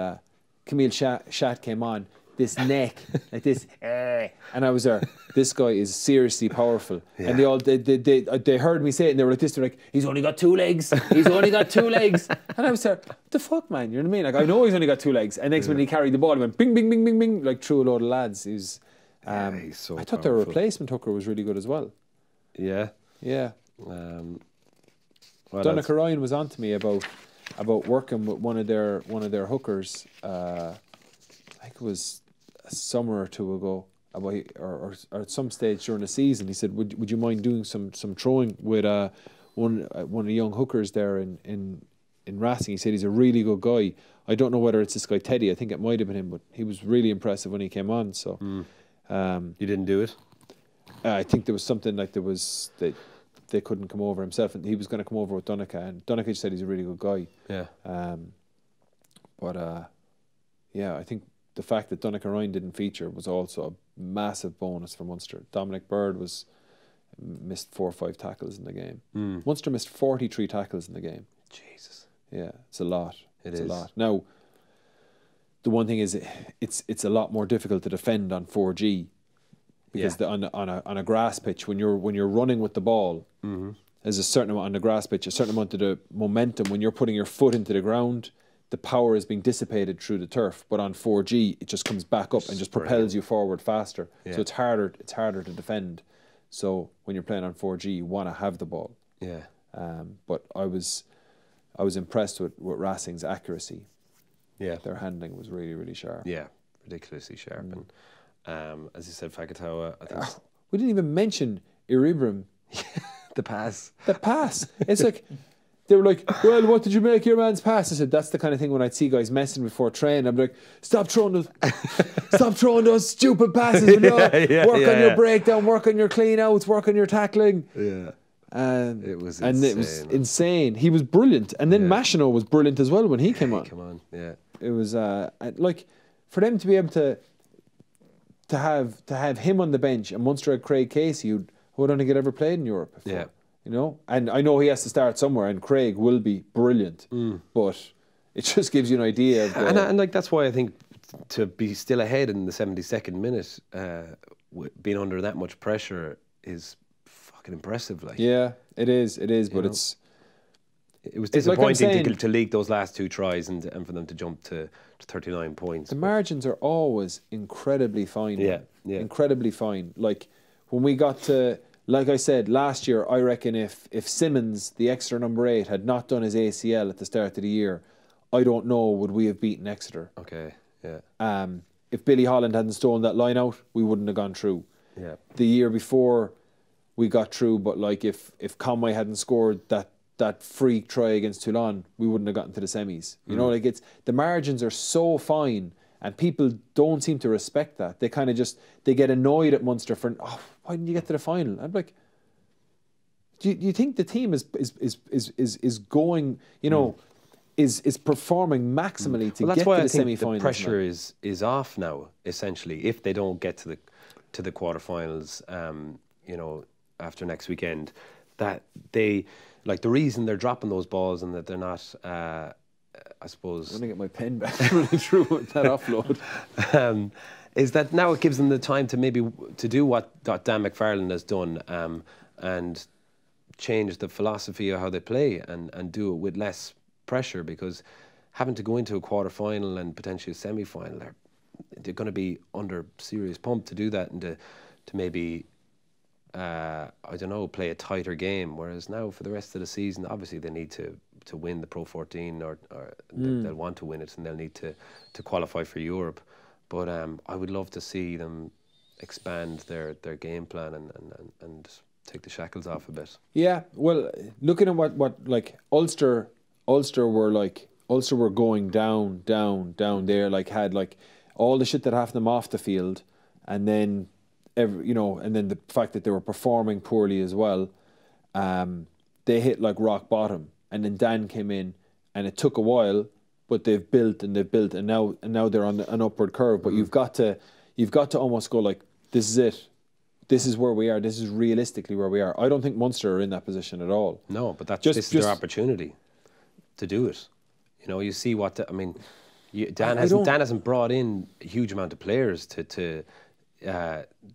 Camille Shatt came on, this neck like this, and I was there, this guy is seriously powerful. Yeah. And they heard me say it, and they were like this, they're like, he's only got 2 legs, he's only got 2 legs. And I was there, what the fuck, man, you know what I mean? Like, I know he's only got 2 legs. And next minute he carried the ball, he went bing, bing, bing, bing, bing, like through a load of lads. He was, he's so I thought powerful. Their replacement hooker was really good as well. Yeah. Yeah. Well, Donnacha Ryan was on to me about working with one of their hookers. I think it was a summer or two ago, or at some stage during the season. He said, "Would you mind doing some throwing with one of the young hookers there in in Racing. He said he's a really good guy. I don't know whether it's this guy Teddy. I think it might have been him, but he was really impressive when he came on. So you didn't do it. I think there was something like they couldn't come over himself, and he was going to come over with Donnacha, and Donnacha just said he's a really good guy. Yeah. Yeah, I think the fact that Donnacha Ryan didn't feature was also a massive bonus for Munster. Dominic Bird was missed 4 or 5 tackles in the game. Munster missed 43 tackles in the game. Jesus. Yeah, it's a lot. It's a lot. Now, the one thing is, it's a lot more difficult to defend on 4G. Because on a grass pitch, when you're running with the ball, there's a certain amount on the grass pitch, a certain amount of the momentum. When you're putting your foot into the ground, the power is being dissipated through the turf. But on 4G, it just comes back up and just propels you forward faster. Yeah. So it's harder to defend. So when you're playing on 4G, you want to have the ball. Yeah. But I was impressed with Racing's accuracy. Yeah. Their handling was really, really sharp. Yeah, ridiculously sharp. And as you said, Vakatawa, I think we didn't even mention Iribram. The pass. It's like they were like, well, what did you make your man's pass? I said, that's the kind of thing when I'd see guys messing before training, I'm like, stop throwing those stupid passes. Work on your breakdown, work on your clean outs, work on your tackling. Yeah. It was insane. He was brilliant. And then Machino was brilliant as well when he came on. It was like for them to be able to have him on the bench, and Munster had Craig Casey, who I don't think had ever played in Europe before. Yeah. You know? And I know he has to start somewhere, and Craig will be brilliant. But it just gives you an idea of the... And like that's why I think to be still ahead in the 72nd minute, being under that much pressure is fucking impressive. Like, yeah, it is, but it was disappointing to leak those last 2 tries and for them to jump to 39 points. The margins are always incredibly fine. Yeah. Incredibly fine. Like when we got to, like I said, last year, I reckon if Simmons, the Exeter number 8, had not done his ACL at the start of the year, I don't know, would we have beaten Exeter? Okay, yeah. If Billy Holland hadn't stolen that line out, we wouldn't have gone through. Yeah. The year before, we got through, but like if Conway hadn't scored that freak try against Toulon, we wouldn't have gotten to the semis. You know, like the margins are so fine, and people don't seem to respect that. They kind of just, they get annoyed at Munster for, oh, why didn't you get to the final? I'm like, do you think the team is going, you know, is performing maximally to get to the semi-finals? The pressure is off now, essentially, if they don't get to the quarterfinals, you know, after next weekend, that they... Like the reason they're dropping those balls and that they're not, I suppose. I'm gonna get my pen back through that offload. Is that now it gives them the time to maybe to do what Dan McFarlane has done, and change the philosophy of how they play and do it with less pressure, because having to go into a quarter final and potentially a semi final, they're going to be under serious pump to do that and to maybe. I don't know, play a tighter game, whereas now for the rest of the season, obviously they need to win the Pro 14 or they'll want to win it and they'll need to qualify for Europe, but I would love to see them expand their game plan and take the shackles off a bit. Yeah, well, looking at what like Ulster were going down there, like had like all the shit that happened to them off the field, and then and then the fact that they were performing poorly as well, they hit like rock bottom, and then Dan came in, and it took a while, but they've built, and now they're on an upward curve. But you've got to almost go like, this is it, this is where we are, this is realistically where we are. I don't think Munster are in that position at all. No, but that's just their opportunity to do it. You know, you see what I mean. Dan hasn't brought in a huge amount of players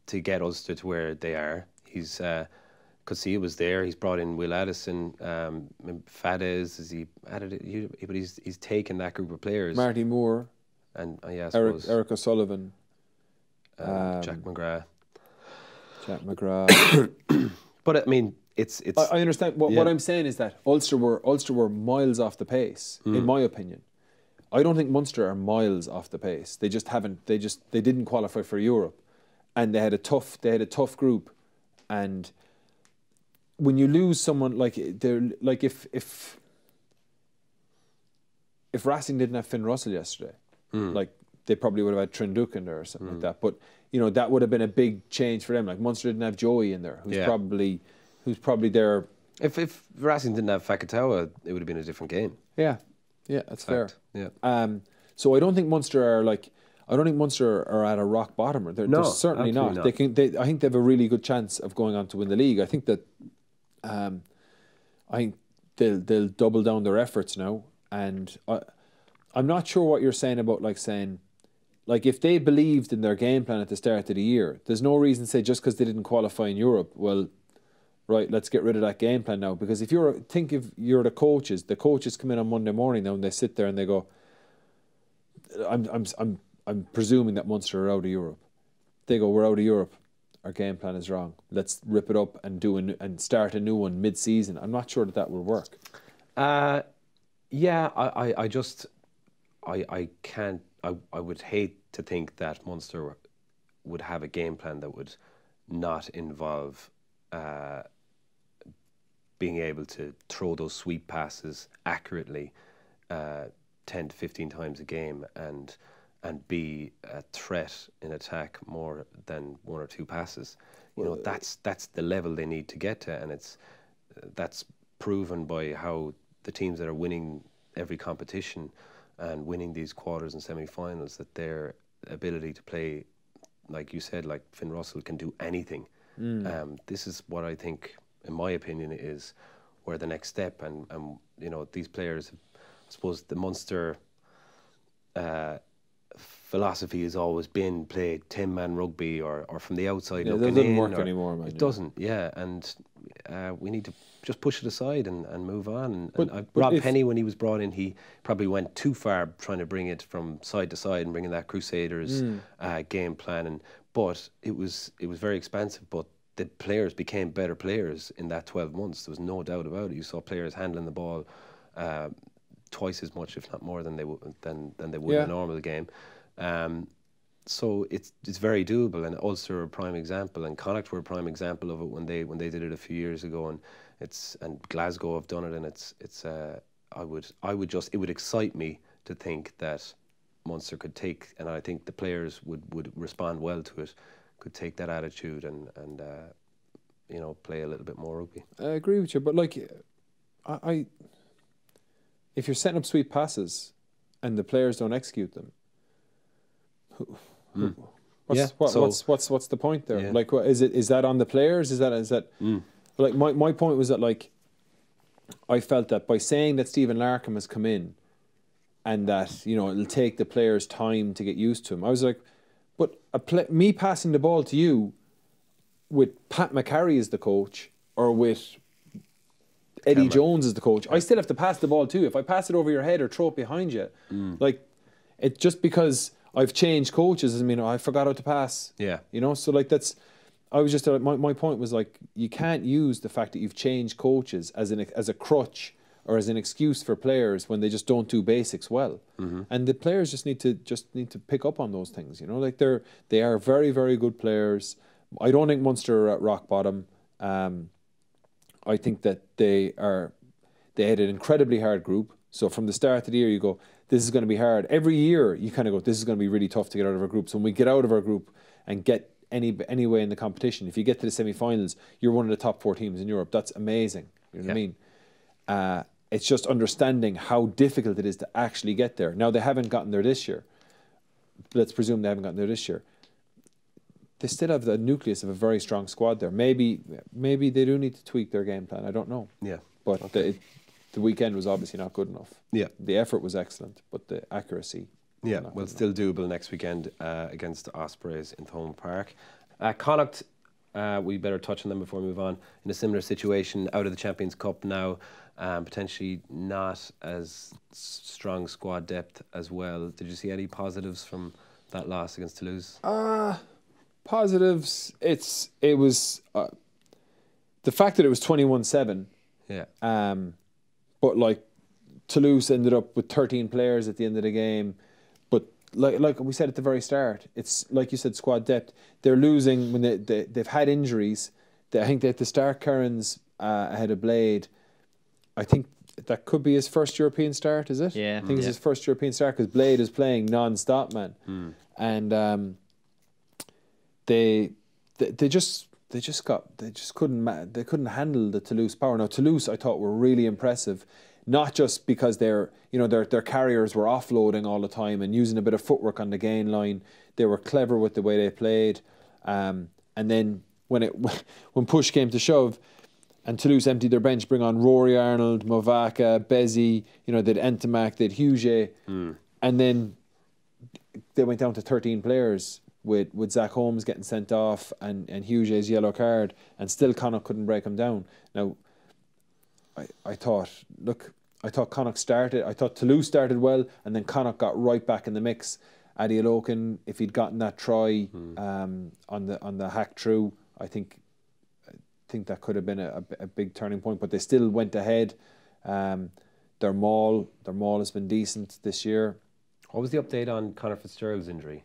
to get Ulster to where they are. He's Cossey was there. He's brought in Will Addison, Fadez. Is he added it? But he's taken that group of players. Marty Moore, and Eric O'Sullivan, Jack McGrath. But I mean, it's. I understand what I'm saying is that Ulster were miles off the pace, in my opinion. I don't think Munster are miles off the pace. They just haven't. They didn't qualify for Europe. And they had a tough group, and when you lose someone like if if Racing didn't have Finn Russell yesterday, like they probably would have had Trinduk in there or something like that. But you know, that would have been a big change for them. Like Munster didn't have Joey in there, who's probably there. If Racing didn't have Vakatawa, it would have been a different game. Yeah, yeah, that's fair. Yeah. So I don't think Munster are like, I don't think Munster are at a rock bottom. They're certainly not. They can. I think they have a really good chance of going on to win the league. I think that, I think they'll double down their efforts now. And I'm not sure what you're saying about like if they believed in their game plan at the start of the year, there's no reason to say just because they didn't qualify in Europe, well, right, let's get rid of that game plan now. Because if you're, think if you're the coaches come in on Monday morning now and they sit there and they go, I'm presuming that Munster are out of Europe. They go, we're out of Europe. Our game plan is wrong. Let's rip it up and do and start a new one mid-season. I'm not sure that that will work. Yeah, I just, I can't. I would hate to think that Munster would have a game plan that would not involve being able to throw those sweep passes accurately 10 to 15 times a game and be a threat in attack more than one or two passes. You know, that's the level they need to get to, and it's that's proven by how the teams that are winning every competition and winning these quarters and semi-finals, that their ability to play, like you said, like Finn Russell can do anything. This is what I think, in my opinion, is where the next step, and you know, these players, I suppose the Munster philosophy has always been play 10-man rugby or from the outside looking in. It doesn't work anymore, man. It doesn't, yeah, and we need to just push it aside and move on. But Rob Penny, when he was brought in, he probably went too far trying to bring it from side to side and bringing that Crusaders game plan. But it was very expensive. But the players became better players in that 12 months. There was no doubt about it. You saw players handling the ball twice as much, if not more, than they would in a normal game. So it's very doable. And Ulster are a prime example, and Connacht were a prime example of it when they did it a few years ago. And Glasgow have done it, and it would excite me to think that Munster could take, and I think the players would respond well to it, could take that attitude and you know, play a little bit more rugby. I agree with you, but like I if you're setting up sweet passes and the players don't execute them, what's the point there? Yeah. Like, is that on the players? Is that? Like my point was that, like, I felt that by saying that Stephen Larkham has come in and that, you know, it'll take the players time to get used to him, I was like, but me passing the ball to you with Pat McCarry as the coach or with Eddie Jones as the coach, I still have to pass the ball to you. If I pass it over your head or throw it behind you, like, it just because I've changed coaches doesn't mean I forgot how to pass. Yeah. You know, so like that's... I was just my point was, like, you can't use the fact that you've changed coaches as a crutch or as an excuse for players when they just don't do basics well. And the players just need to pick up on those things. You know, like they are very, very good players. I don't think Munster are at rock bottom. I think that they had an incredibly hard group. So from the start of the year, you go, this is going to be hard. Every year you kind of go, this is going to be really tough to get out of our group. So when we get out of our group and get any way in the competition, if you get to the semi-finals, you're one of the top 4 teams in Europe. That's amazing. You know what I mean? It's just understanding how difficult it is to actually get there. Now, they haven't gotten there this year. Let's presume they haven't gotten there this year. They still have the nucleus of a very strong squad there. Maybe they do need to tweak their game plan. I don't know. Yeah. But the weekend was obviously not good enough. Yeah. The effort was excellent, but the accuracy... Yeah, well, still doable next weekend against the Ospreys in Thome Park. Connacht, we better touch on them before we move on. In a similar situation, out of the Champions Cup now, potentially not as strong squad depth as well. Did you see any positives from that loss against Toulouse? Positives. It was the fact that it was 21-7. Yeah. But like Toulouse ended up with 13 players at the end of the game. Like we said at the very start, it's like you said, squad depth. They're losing when they've had injuries. I think they had to start Kearns ahead of Blade. I think that could be his first European start, is it? Yeah. I think it's his first European start because Blade is playing non-stop, man. Mm. And they just couldn't handle the Toulouse power. Now Toulouse, I thought, were really impressive, not just because their carriers were offloading all the time and using a bit of footwork on the gain line. They were clever with the way they played, and then when push came to shove, and Toulouse emptied their bench, bring on Rory Arnold, Mavaka, Bezzy, they'd Entomac, they'd Huget, and then they went down to 13 players with Zach Holmes getting sent off and Huget's yellow card, and still Connacht couldn't break him down. Now, I thought Connacht started, I thought Toulouse started well, and then Connacht got right back in the mix. Adi Alokin, if he'd gotten that try on the hack through, I think that could have been a big turning point, but they still went ahead. Their maul has been decent this year. What was the update on Conor Fitzgerald's injury?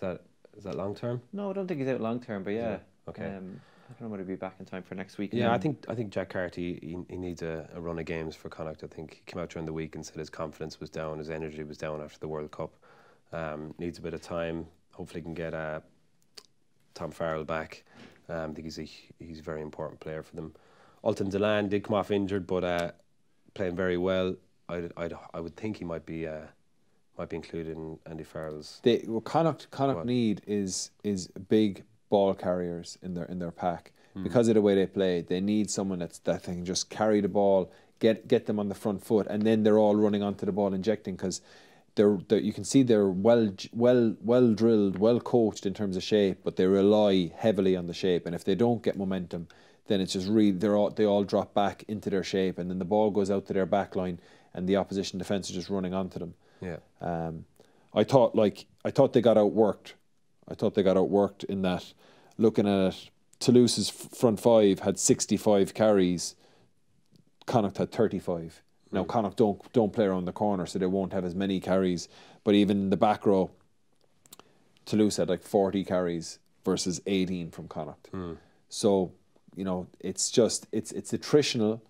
Is that long term? No, I don't think he's out long term, but yeah. Okay. I don't know whether he'll be back in time for next week. Yeah, I think Jack Carty, he needs a run of games for Connacht. I think he came out during the week and said his confidence was down, his energy was down after the World Cup. Needs a bit of time. Hopefully he can get Tom Farrell back. I think he's a very important player for them. Alton Delan did come off injured, but playing very well. I would think he might be included in Andy Farrell's. What Connacht need is big ball carriers in their pack because of the way they play. They need someone that can just carry the ball, get them on the front foot, and then they're all running onto the ball, injecting, because you can see they're well drilled, well coached in terms of shape, but they rely heavily on the shape. And if they don't get momentum, then it's just they all drop back into their shape, and then the ball goes out to their back line, and the opposition defence is just running onto them. Yeah. I thought they got outworked. I thought they got outworked in that, looking at it, Toulouse's front five had 65 carries, Connacht had 35. Now Connacht don't play around the corner, so they won't have as many carries. But even the back row, Toulouse had like 40 carries versus 18 from Connacht. So it's attritional,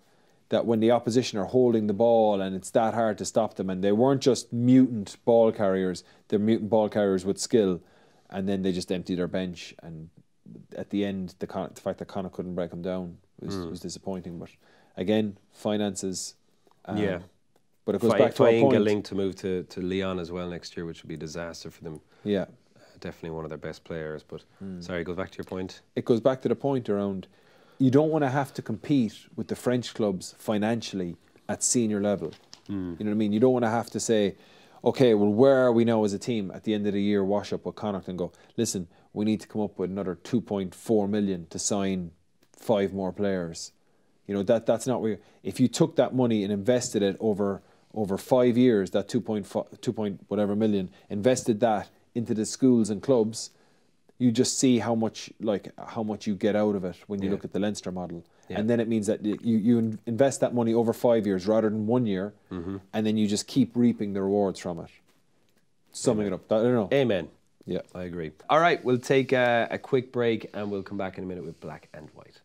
that when the opposition are holding the ball and it's that hard to stop them, and they weren't just mutant ball carriers, they're mutant ball carriers with skill, and then they just empty their bench. And at the end, the fact that Connacht couldn't break them down was disappointing. But again, finances. But it goes back to our point. Fainga linked to move to Lyon as well next year, which would be a disaster for them. Yeah, definitely one of their best players. But sorry, it goes back to your point. It goes back to the point around, you don't want to have to compete with the French clubs financially at senior level. You know what I mean? You don't want to have to say, okay, well, where are we now as a team at the end of the year? Wash up with Connacht and go, listen, we need to come up with another 2.4 million to sign 5 more players. You know, that's not where. If you took that money and invested it over 5 years, that 2.5, 2 point whatever million, invested that into the schools and clubs, you just see how much you get out of it when you look at the Leinster model, and then it means that you invest that money over 5 years rather than 1 year, and then you just keep reaping the rewards from it. Summing it up, I don't know. Amen. Yeah, I agree. All right, we'll take a quick break and we'll come back in a minute with Black and White.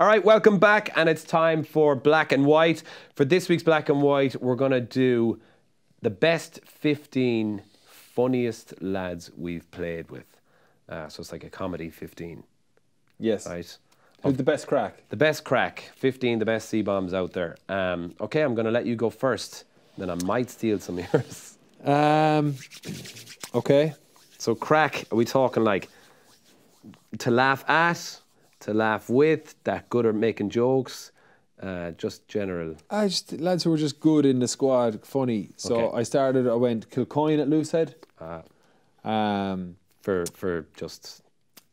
All right, welcome back, and it's time for Black and White. For this week's Black and White, we're going to do the best 15 funniest lads we've played with. So it's like a comedy 15. Yes. Right. Who's the best crack? The best crack. 15, the best C-bombs out there. Okay, I'm going to let you go first, then I might steal some of yours. Okay. So crack, are we talking like to laugh at? To laugh with, that good at making jokes, just general. Lads who were just good in the squad, funny. So okay. I went Kilcoyne at Loosehead. For just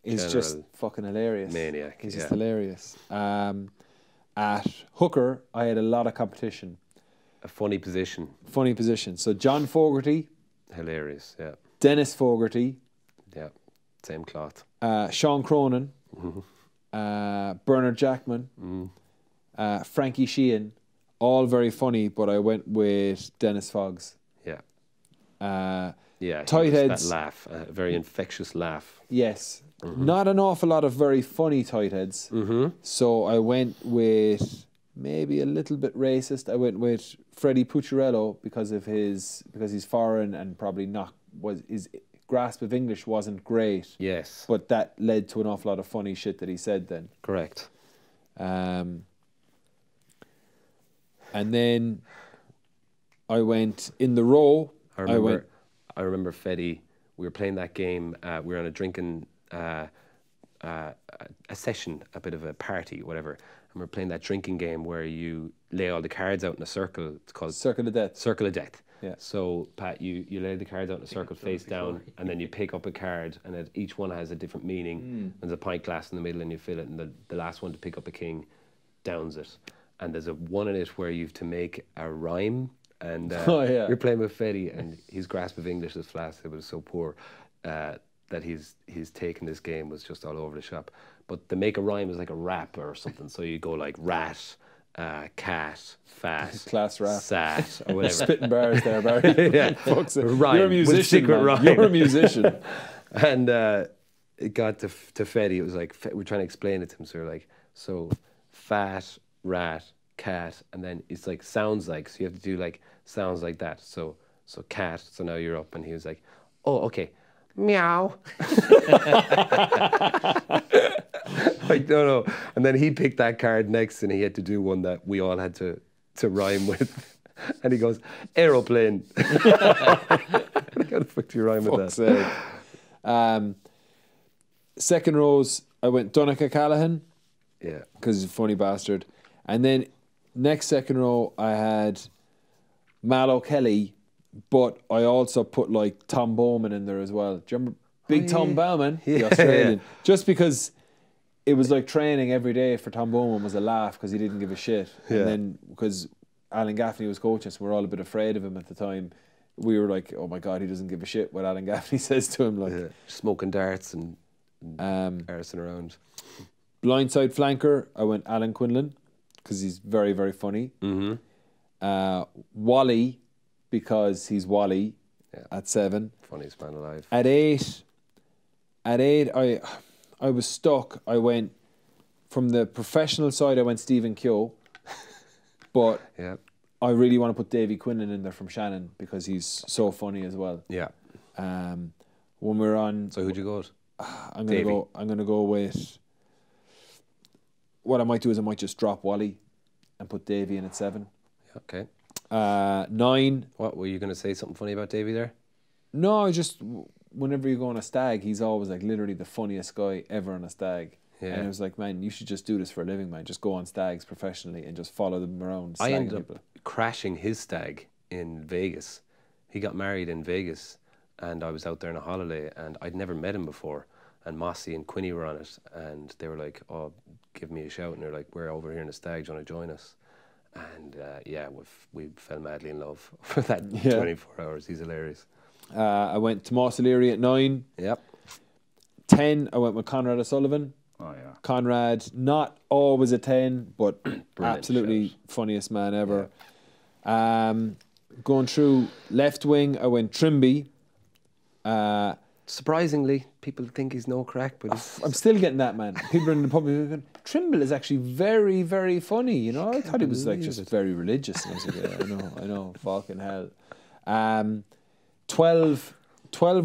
he's just fucking hilarious. Maniac. He's just hilarious. At hooker, I had a lot of competition. A funny position. Funny position. So John Fogarty. Hilarious, yeah. Dennis Fogarty. Yeah, same cloth. Sean Cronin. Bernard Jackman, Frankie Sheehan, all very funny, but I went with Dennis Foggs. Yeah. Yeah. Tight heads. That laugh, a very infectious laugh. Yes. Mm-hmm. Not an awful lot of very funny tight heads. Mm-hmm. So I went with, maybe a little bit racist, I went with Freddie Pucciarello because he's foreign and probably not his grasp of English wasn't great. Yes. But that led to an awful lot of funny shit that he said then. Correct. And then I went in the row. I remember Fetty, we were playing that game, we were on a drinking a session, a bit of a party, whatever. And we were playing that drinking game where you lay all the cards out in a circle. It's called Circle of Death. Circle of Death. Yeah. So Pat, you lay the cards out in a circle face down, and then you pick up a card, and it, each one has a different meaning. Mm. There's a pint glass in the middle, and you fill it, and the last one to pick up a king downs it. And there's a one in it where you have to make a rhyme. And you're playing with Fetty, and his grasp of English is flaccid, but it's so poor that his take in this game was just all over the shop. But the make a rhyme is like a rap or something, so you go like rat, cat, fat, class rap, sat, or whatever. Spitting bars there, Barry. Yeah, rhyme. You're a musician. You're a musician. And it got to Fetty. It was like we're trying to explain it to him, so we're like, so fat, rat, cat, and then it's like sounds like, so you have to do like sounds like that, so cat, so now you're up. And he was like, oh, okay, meow. Like no, and then he picked that card next, and he had to do one that we all had to rhyme with, and he goes aeroplane. How the fuck do you rhyme with that? Second rows, I went Donnacha Callahan, yeah, because he's a funny bastard. And then next second row, I had Mal O'Kelly, but I also put like Tom Bowman in there as well. Do you remember Big Tom Bowman, the Australian? Yeah. Just because it was like training every day for Tom Bowman was a laugh because he didn't give a shit. Yeah. And then because Alan Gaffney was coaching us, we were all a bit afraid of him at the time. We were like, oh my God, he doesn't give a shit what Alan Gaffney says to him. Like smoking darts and harassing around. Blindside flanker, I went Alan Quinlan, because he's very, very funny. Mm-hmm. Wally, because he's Wally, at 7. Funniest man alive. At eight, I was stuck. I went, from the professional side, I went Stephen Keogh, but I really want to put Davy Quinlan in there from Shannon, because he's so funny as well. Yeah. When we're on... So who'd you go with? I'm going to go with... What I might do is I might just drop Wally and put Davy in at 7. Okay. 9. What, were you going to say something funny about Davy there? No, just whenever you go on a stag, he's always like literally the funniest guy ever on a stag. Yeah. And I was like, man, you should just do this for a living, man. Just go on stags professionally and just follow them around. I ended up crashing his stag in Vegas. He got married in Vegas, and I was out there on a holiday, and I'd never met him before. And Mossy and Quinny were on it, and they were like, oh, give me a shout. And they're like, we're over here in the stag, do you want to join us? And yeah, we fell madly in love for that 24 hours. He's hilarious. I went Tomás O'Leary at 9. Yep. 10, I went with Conrad O'Sullivan. Oh, yeah. Conrad, not always a 10, but absolutely funniest man ever. Yeah. Going through left wing, I went Trimby. Surprisingly, people think he's no crack, but I'm still getting that, man. People in the public going, Trimble is actually very, very funny, you know. I thought he was like just very religious. And I was like, yeah, I know, fucking hell. 12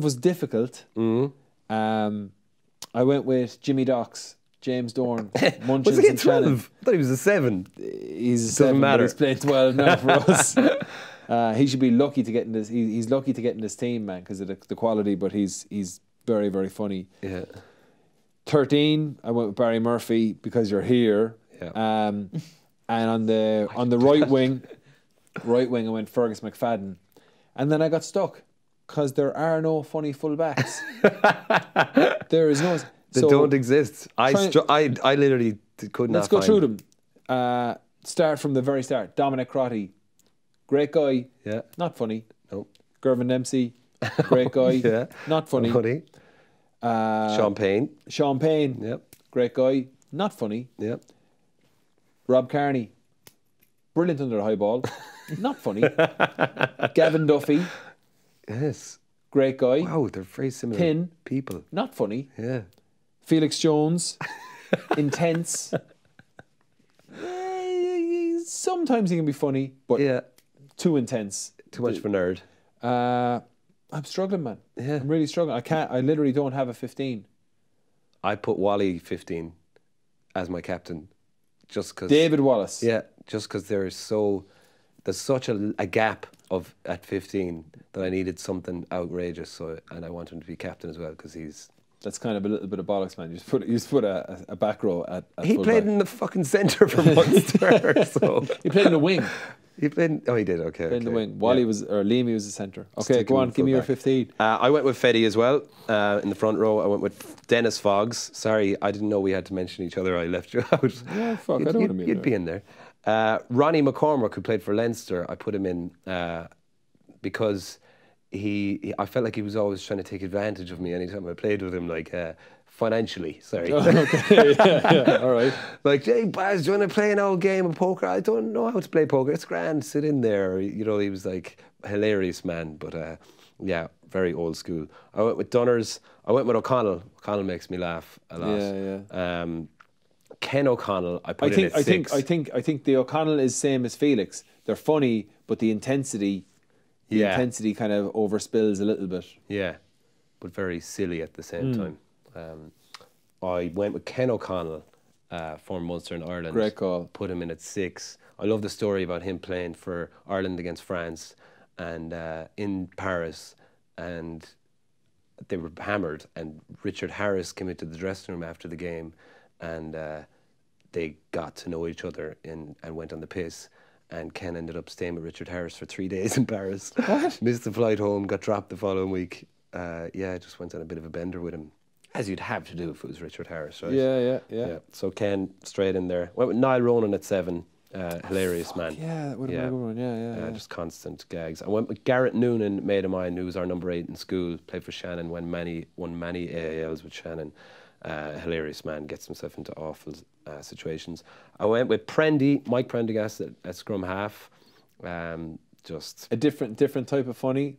was difficult. Mm-hmm. I went with Jimmy Docks, James Dorn, Munchins. Was he a 12? I thought he was a 7. He's a 7, but he's played 12 now for us. He should be lucky to get in this. He's lucky to get in this team, man, because of the quality. But he's very, very funny. Yeah. 13, I went with Barry Murphy because you're here. Yeah. And on the right wing, I went Fergus McFadden, and then I got stuck because there are no funny fullbacks. There is no. They don't exist. I literally could not. Let's go through them. Start from the very start. Dominic Crotty. Great guy, not funny. Nope. Gervin Dempsey, great guy, not funny. Funny. Sean Payne, great guy, not funny. Yep. Rob Kearney, brilliant under the high ball, not funny. Gavin Duffy, great guy. Wow, they're very similar people. Not funny. Yeah. Felix Jones, intense. Sometimes he can be funny, but too intense. Too much of a nerd. I'm struggling, man. Yeah. I'm really struggling. I can't. I literally don't have a 15. I put Wally 15 as my captain, just because David Wallace. Yeah, just because there's such a gap of at 15 that I needed something outrageous. So and I want him to be captain as well because he's. That's kind of a little bit of bollocks, man. You just put a back row at he played in the fucking centre for Munster. So he played in the wing. He played. Oh, he did. Okay. Played in the wing. Wally was, or Liam was the centre. Okay, go on. Give me your 15. I went with Fetty as well in the front row. I went with Dennis Foggs. Sorry, I didn't know we had to mention each other. I left you out. Yeah, fuck. I don't want to be in there. You'd be in there. Ronnie McCormack, who played for Leinster, I put him in because he. I felt like he was always trying to take advantage of me anytime I played with him. Like. Financially, sorry. Oh, okay. yeah, all right. Like, hey, Baz, do you want to play an old game of poker? I don't know how to play poker. It's grand. Sit in there. You know, he was like a hilarious man, but yeah, very old school. I went with Dunners. I went with O'Connell. O'Connell makes me laugh a lot. Yeah, yeah. Ken O'Connell, I put in at 6. I think the O'Connell is same as Felix. They're funny, but the intensity, the intensity kind of overspills a little bit. Yeah, but very silly at the same time. I went with Ken O'Connell, former Munster in Ireland. Great call. Put him in at 6. I love the story about him playing for Ireland against France and in Paris, and they were hammered, and Richard Harris came into the dressing room after the game, and they got to know each other and went on the piss. And Ken ended up staying with Richard Harris for 3 days in Paris. What? Missed the flight home, got dropped the following week. Yeah, just went on a bit of a bender with him. As you'd have to do if it was Richard Harris, right? Yeah. So Ken, straight in there. Went with Niall Ronan at 7. Hilarious man. Yeah, that would have been a good one. Yeah. Just constant gags. I went with Garrett Noonan, mate of mine, who was our number 8 in school. Played for Shannon, won many AALs with Shannon. Hilarious man, gets himself into awful situations. I went with Prendy, Mike Prendergast at scrum half. Just a different type of funny.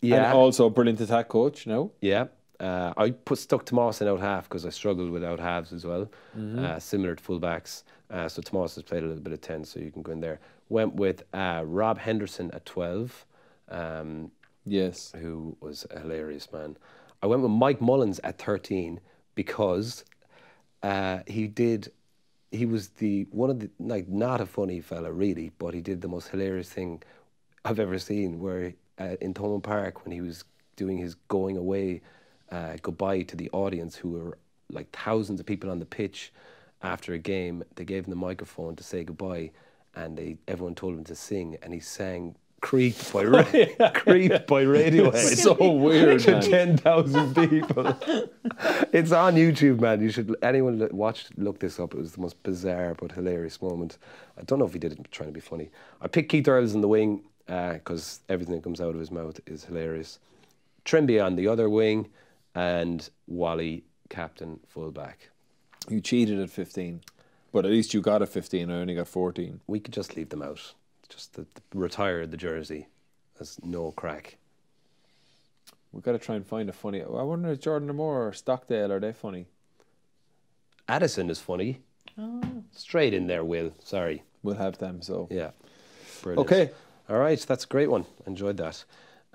Yeah. And also a brilliant attack coach. No. Yeah. I stuck Tomas in out half because I struggled with out halves as well, similar to fullbacks. So Tomas has played a little bit of 10, so you can go in there. Went with Rob Henderson at 12, yes, who was a hilarious man. I went with Mike Mullins at 13 because he was one of the not a funny fella really, but he did the most hilarious thing I've ever seen, where in Thomond Park when he was doing his going away. Goodbye to the audience, who were like thousands of people on the pitch after a game. They gave him the microphone to say goodbye, and everyone told him to sing, and he sang "Creep" by Radiohead. It's so weird to 10,000 people. It's on YouTube, man. You should look this up. It was the most bizarre but hilarious moment. I don't know if he did it trying to be funny. I picked Keith Earls in the wing because everything that comes out of his mouth is hilarious. Trimby on the other wing. And Wally, captain, fullback. You cheated at 15, but at least you got a 15. I only got 14. We could just leave them out. Just retire the jersey. That's no crack. We've got to try and find a funny. I wonder if Jordan Larmour or Stockdale, are they funny? Addison is funny. Oh. Straight in there, Will. Sorry. We'll have them, so. Yeah. Brilliant. Okay. All right, that's a great one. Enjoyed that.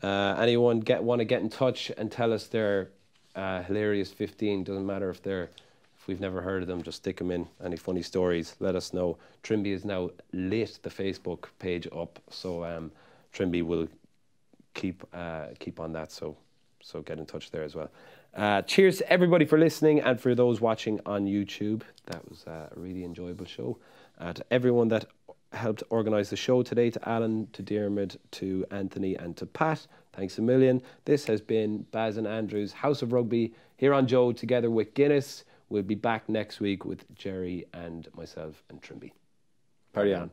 Anyone want to get in touch and tell us their... hilarious 15, doesn't matter if we've never heard of them, just stick them in. Any funny stories, let us know. Trimby is now lit the Facebook page up, so Trimby will keep on that, so get in touch there as well. Cheers to everybody for listening, and for those watching on YouTube, that was a really enjoyable show. To everyone that helped organise the show today, to Alan, to Diarmuid, to Anthony and to Pat, thanks a million. This has been Baz and Andrew's House of Rugby here on Joe together with Guinness. We'll be back next week with Jerry and myself and Trimby. Party on.